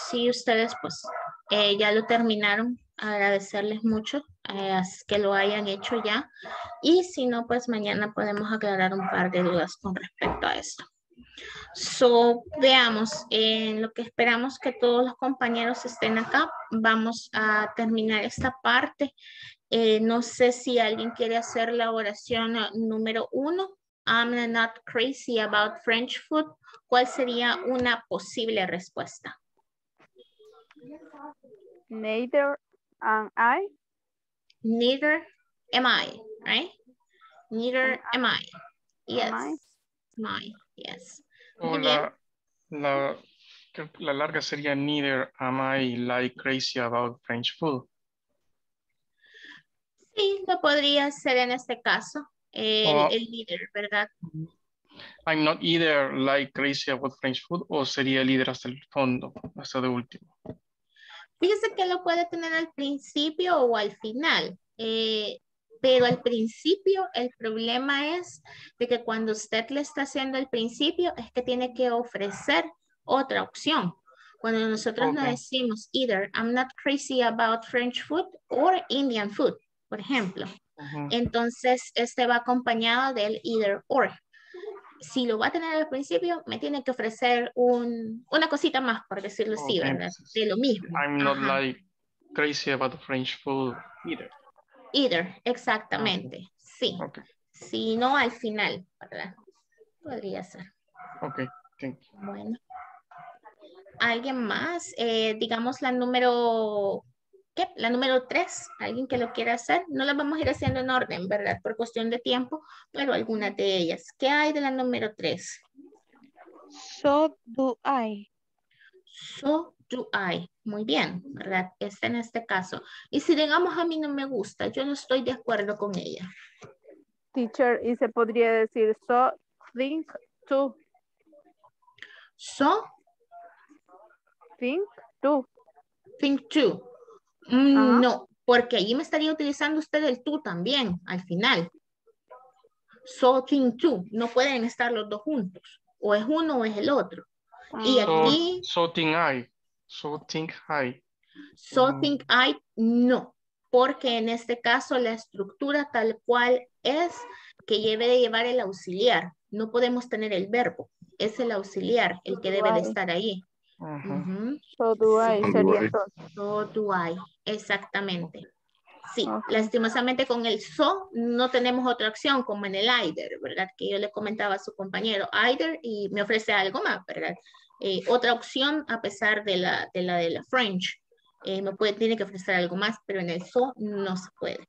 Si ustedes pues eh, ya lo terminaron, agradecerles mucho eh, que lo hayan hecho ya, y si no, pues mañana podemos aclarar un par de dudas con respecto a esto. So, veamos, en lo que esperamos que todos los compañeros estén acá, vamos a terminar esta parte. Eh, no sé si alguien quiere hacer la oración número uno. I'm not crazy about French food. ¿Cuál sería una posible respuesta? Neither am I. Neither am I, right? Neither am I. Yes. Am I? My, yes. O la, la, la larga sería neither am I like crazy about French food. Sí, lo podría ser en este caso, el, o, el neither, ¿verdad? I'm not either like crazy about French food, o sería neither hasta el fondo, hasta de último. Fíjese que lo puede tener al principio o al final. Eh, Pero al principio el problema es de que cuando usted le está haciendo al principio es que tiene que ofrecer otra opción. Cuando nosotros okay. nos decimos either I'm not crazy about French food or Indian food, por ejemplo. Uh-huh. Entonces este va acompañado del either or. Si lo va a tener al principio, me tiene que ofrecer un, una cosita más, por decirlo okay. así, ¿verdad? De lo mismo. I'm not Ajá. like crazy about French food either. Either, exactamente. Sí. Okay. Si no, al final, ¿verdad? Podría ser. Ok, thank you. Bueno. ¿Alguien más? Eh, digamos la número... ¿Qué? La número tres. ¿Alguien que lo quiera hacer? No las vamos a ir haciendo en orden, ¿verdad? Por cuestión de tiempo, pero algunas de ellas. ¿Qué hay de la número tres? So do I. So do I. Muy bien, ¿verdad? Este en este caso. Y si digamos a mí no me gusta, yo no estoy de acuerdo con ella. Teacher, y se podría decir so think to. So think to. Think to. Mm, uh-huh. No, porque allí me estaría utilizando usted el tú también al final. So think to. No pueden estar los dos juntos. O es uno o es el otro. Y aquí... So, so think I. So think I. So um, think I, no. Porque en este caso la estructura tal cual es que debe de llevar el auxiliar. No podemos tener el verbo. Es el auxiliar el que debe de estar ahí. Uh -huh. Uh-huh. So do I. Sí. So do I. So do I. Exactamente. Sí, okay. Lastimosamente con el so no tenemos otra opción como en el either, ¿verdad? Que yo le comentaba a su compañero, either y me ofrece algo más, ¿verdad? Eh, otra opción a pesar de la de la, de la French, eh, me puede, tiene que ofrecer algo más, pero en el so no se puede.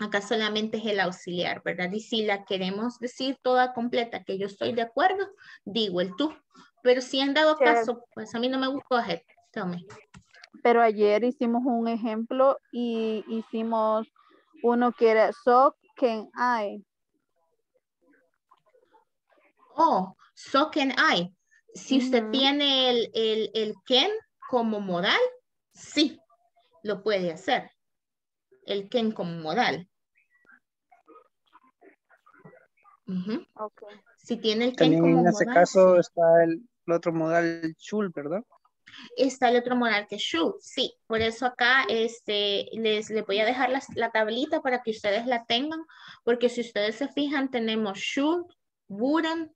Acá solamente es el auxiliar, ¿verdad? Y si la queremos decir toda completa, que yo estoy de acuerdo, digo el tú. Pero si han dado caso, pues a mí no me gusta, tome. Pero ayer hicimos un ejemplo y hicimos uno que era so can I. Oh, so can I. Si mm. usted tiene el, el, el can como modal, sí, lo puede hacer. El can como modal. Uh-huh. Okay. Si tiene el can como modal. En ese caso está el, el otro modal should, ¿verdad? Está el otro modal que should, sí. Por eso acá este, les, les voy a dejar la, la tablita para que ustedes la tengan, porque si ustedes se fijan tenemos should, wouldn't,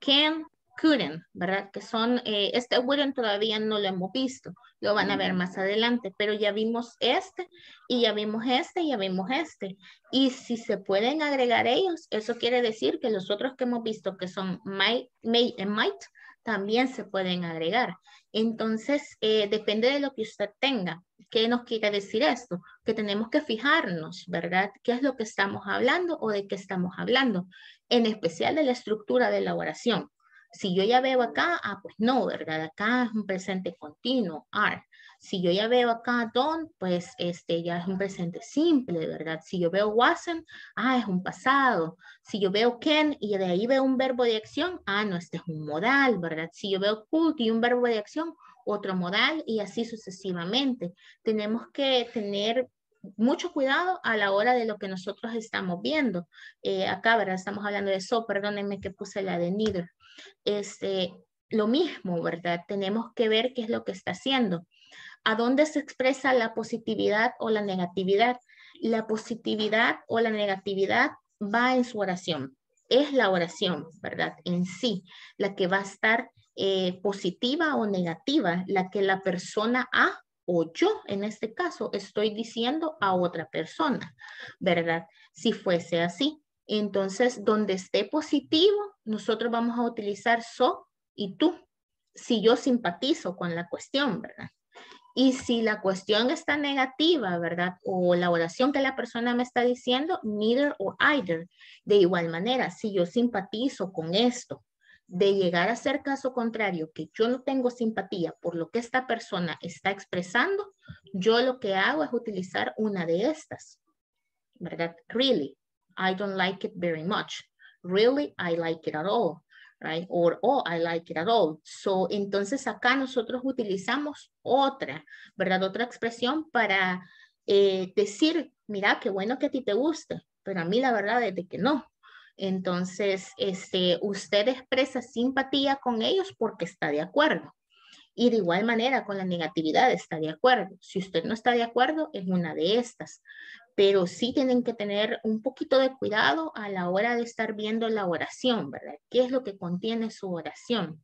can, couldn't, ¿verdad? Que son, eh, este wouldn't todavía no lo hemos visto, lo van a ver más adelante, pero ya vimos este, y ya vimos este, y ya vimos este. Y si se pueden agregar ellos, eso quiere decir que los otros que hemos visto que son might, may and might, también se pueden agregar. Entonces, eh, depende de lo que usted tenga. ¿Qué nos quiere decir esto? Que tenemos que fijarnos, ¿verdad? ¿Qué es lo que estamos hablando o de qué estamos hablando? En especial de la estructura de la oración. Si yo ya veo acá, ah, pues no, ¿verdad? Acá es un presente continuo, are. Si yo ya veo acá don't, pues este ya es un presente simple, ¿verdad? Si yo veo wasn't, ah, es un pasado. Si yo veo can y de ahí veo un verbo de acción, ah, no, este es un modal, ¿verdad? Si yo veo could y un verbo de acción, otro modal y así sucesivamente. Tenemos que tener mucho cuidado a la hora de lo que nosotros estamos viendo. Eh, acá, ¿verdad? Estamos hablando de so, perdónenme que puse la de neither. Este, lo mismo, ¿verdad? Tenemos que ver qué es lo que está haciendo. ¿A dónde se expresa la positividad o la negatividad? La positividad o la negatividad va en su oración. Es la oración, ¿verdad? En sí, la que va a estar eh, positiva o negativa, la que la persona A o yo, en este caso, estoy diciendo a otra persona, ¿verdad? Si fuese así. Entonces, donde esté positivo, nosotros vamos a utilizar so y tú. Si yo simpatizo con la cuestión, ¿verdad? Y si la cuestión está negativa, ¿verdad? O la oración que la persona me está diciendo, neither or either. De igual manera, si yo simpatizo con esto, de llegar a ser caso contrario, que yo no tengo simpatía por lo que esta persona está expresando, yo lo que hago es utilizar una de estas, ¿verdad? Really, I don't like it very much. Really, I like it at all. Right? Or, oh, I like it at all. So, entonces acá nosotros utilizamos otra, ¿verdad? Otra expresión para eh, decir, mira, qué bueno que a ti te gusta, pero a mí la verdad es de que no. Entonces, este, usted expresa simpatía con ellos porque está de acuerdo. Y de igual manera con la negatividad está de acuerdo. Si usted no está de acuerdo, es una de estas. Pero sí tienen que tener un poquito de cuidado a la hora de estar viendo la oración, ¿verdad? ¿Qué es lo que contiene su oración?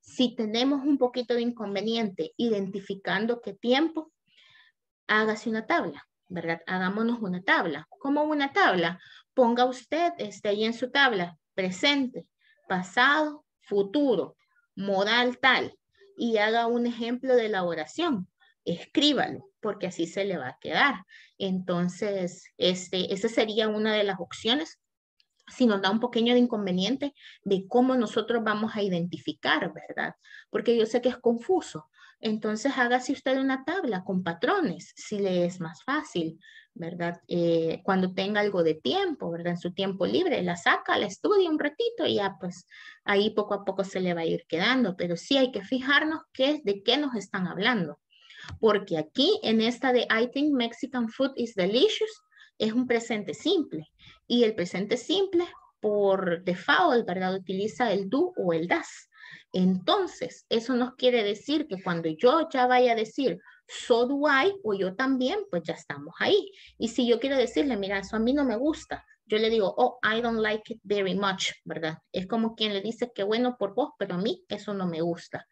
Si tenemos un poquito de inconveniente identificando qué tiempo, hágase una tabla, ¿verdad? Hagámonos una tabla. ¿Cómo una tabla? Ponga usted este, ahí en su tabla, presente, pasado, futuro, modal tal. Y haga un ejemplo de la oración, escríbalo, porque así se le va a quedar. Entonces, este, esa sería una de las opciones, si nos da un pequeño de inconveniente de cómo nosotros vamos a identificar, ¿verdad? Porque yo sé que es confuso. Entonces, hágase usted una tabla con patrones, si le es más fácil, ¿verdad? Eh, cuando tenga algo de tiempo, ¿verdad? En su tiempo libre, la saca, la estudia un ratito y ya pues ahí poco a poco se le va a ir quedando. Pero sí hay que fijarnos qué, de qué nos están hablando. Porque aquí en esta de I think Mexican food is delicious es un presente simple. Y el presente simple por default, ¿verdad? Utiliza el do o el das. Entonces, eso nos quiere decir que cuando yo ya vaya a decir so do I o yo también, pues ya estamos ahí. Y si yo quiero decirle, mira, eso a mí no me gusta, yo le digo, oh, I don't like it very much, ¿verdad? Es como quien le dice, qué bueno por vos, pero a mí eso no me gusta.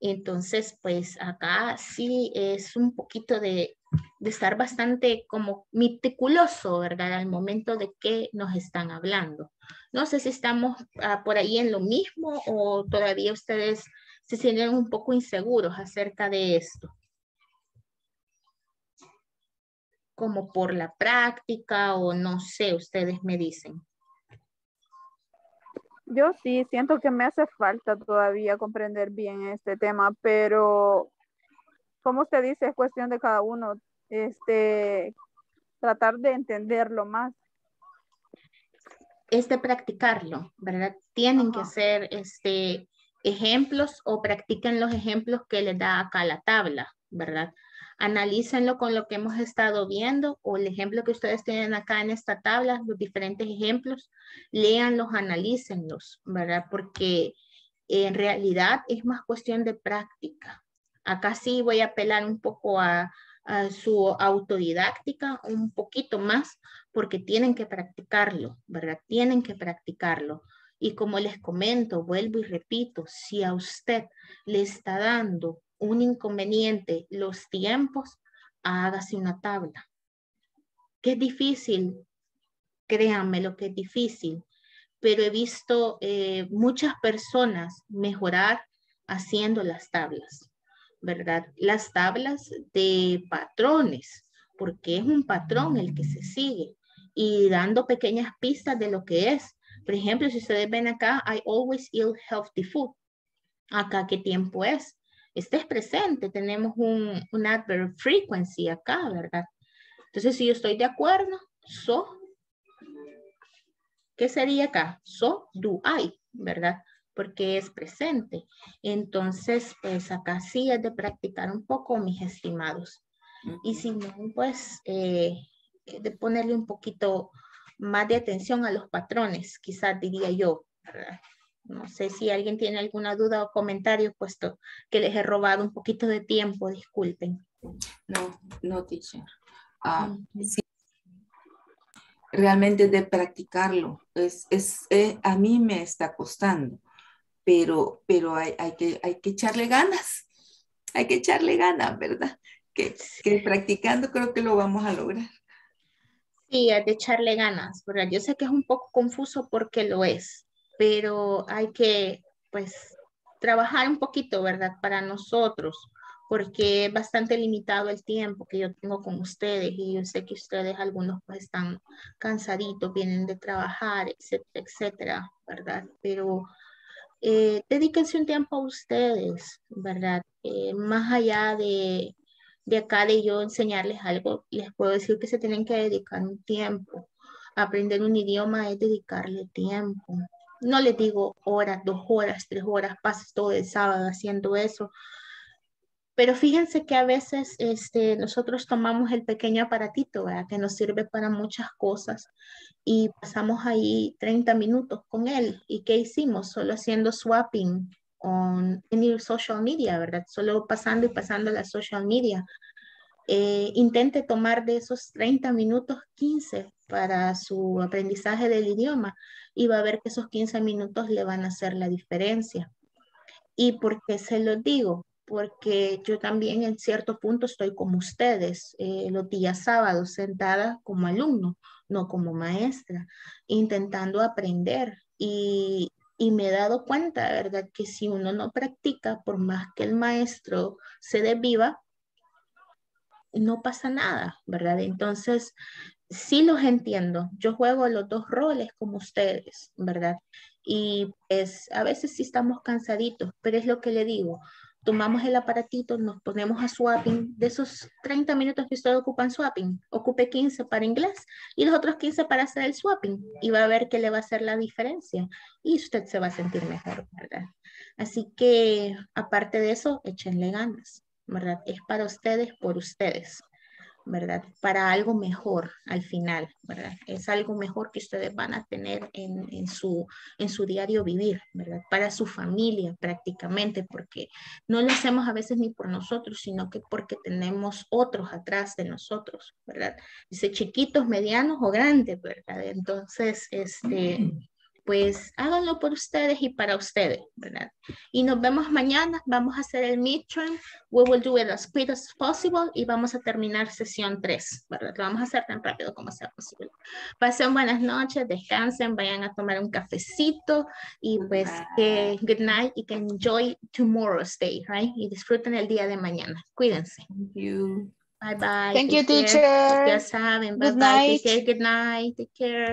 Entonces, pues acá sí es un poquito de, de estar bastante como meticuloso, ¿verdad? Al momento de qué nos están hablando. No sé si estamos uh, por ahí en lo mismo o todavía ustedes se sienten un poco inseguros acerca de esto. Como por la práctica o no sé, ustedes me dicen. Yo sí, siento que me hace falta todavía comprender bien este tema, pero como usted dice, es cuestión de cada uno, este, tratar de entenderlo más. Es de practicarlo, ¿verdad? Tienen Ajá. que hacer este, ejemplos o practiquen los ejemplos que les da acá la tabla, ¿verdad? Analícenlo con lo que hemos estado viendo o el ejemplo que ustedes tienen acá en esta tabla, los diferentes ejemplos, léanlos, analícenlos, ¿verdad? Porque en realidad es más cuestión de práctica. Acá sí voy a apelar un poco a, a su autodidáctica, un poquito más, porque tienen que practicarlo, ¿verdad? Tienen que practicarlo. Y como les comento, vuelvo y repito, si a usted le está dando un inconveniente, los tiempos, hágase una tabla. ¿Qué es difícil? Créanme lo que es difícil, pero he visto eh, muchas personas mejorar haciendo las tablas, ¿verdad? Las tablas de patrones, porque es un patrón el que se sigue y dando pequeñas pistas de lo que es. Por ejemplo, si ustedes ven acá, I always eat healthy food. ¿Acá qué tiempo es? Este es presente, tenemos un, un adverb frequency acá, ¿verdad? Entonces, si yo estoy de acuerdo, so, ¿qué sería acá? So, do I, ¿verdad? Porque es presente. Entonces, pues acá sí es de practicar un poco, mis estimados. Y si no, pues, eh, de ponerle un poquito más de atención a los patrones, quizás diría yo, ¿verdad? No sé si alguien tiene alguna duda o comentario, puesto que les he robado un poquito de tiempo, disculpen. No, no, teacher. Uh, sí. Realmente de practicarlo. Es, es, eh, a mí me está costando, pero, pero hay, hay, que, hay que echarle ganas. Hay que echarle ganas, ¿verdad? Que, que practicando creo que lo vamos a lograr. Sí, hay que echarle ganas, ¿verdad? Yo sé que es un poco confuso porque lo es, pero hay que, pues, trabajar un poquito, ¿verdad? Para nosotros, porque es bastante limitado el tiempo que yo tengo con ustedes y yo sé que ustedes, algunos, pues, están cansaditos, vienen de trabajar, etcétera, etcétera, ¿verdad? Pero eh, dedíquense un tiempo a ustedes, ¿verdad? Eh, más allá de... De acá de yo enseñarles algo, les puedo decir que se tienen que dedicar un tiempo. Aprender un idioma es dedicarle tiempo. No les digo horas, dos horas, tres horas, pasas todo el sábado haciendo eso. Pero fíjense que a veces este, nosotros tomamos el pequeño aparatito, ¿verdad? Que nos sirve para muchas cosas y pasamos ahí treinta minutos con él. ¿Y qué hicimos? Solo haciendo swapping. On, en social media, ¿verdad? Solo pasando y pasando la social media. Eh, intente tomar de esos treinta minutos quince para su aprendizaje del idioma y va a ver que esos quince minutos le van a hacer la diferencia. ¿Y por qué se lo digo? Porque yo también en cierto punto estoy como ustedes, eh, los días sábados sentada como alumno, no como maestra, intentando aprender y Y me he dado cuenta, ¿verdad? Que si uno no practica, por más que el maestro se desviva, no pasa nada, ¿verdad? Entonces, sí los entiendo. Yo juego los dos roles como ustedes, ¿verdad? Y pues a veces sí estamos cansaditos, pero es lo que le digo. Tomamos el aparatito, nos ponemos a swapping. De esos treinta minutos que ustedes ocupan swapping, ocupe quince para inglés y los otros quince para hacer el swapping. Y va a ver qué le va a hacer la diferencia. Y usted se va a sentir mejor, ¿verdad? Así que, aparte de eso, échenle ganas, ¿verdad? Es para ustedes, por ustedes, ¿verdad? Para algo mejor al final, ¿verdad? Es algo mejor que ustedes van a tener en, en, su, en su diario vivir, ¿verdad? Para su familia prácticamente, porque no lo hacemos a veces ni por nosotros, sino que porque tenemos otros atrás de nosotros, ¿verdad? Dice chiquitos, medianos o grandes, ¿verdad? Entonces, este, pues háganlo por ustedes y para ustedes, ¿verdad? Y nos vemos mañana, vamos a hacer el midterm, we will do it as quick as possible y vamos a terminar sesión tres, ¿verdad? Lo vamos a hacer tan rápido como sea posible. Pasen buenas noches, descansen, vayan a tomar un cafecito y pues que good night y que enjoy tomorrow's day, right? Y disfruten el día de mañana. Cuídense. Thank you. Bye bye. Thank you, teacher. Ya saben, bye bye. Take care. Good night. Take care.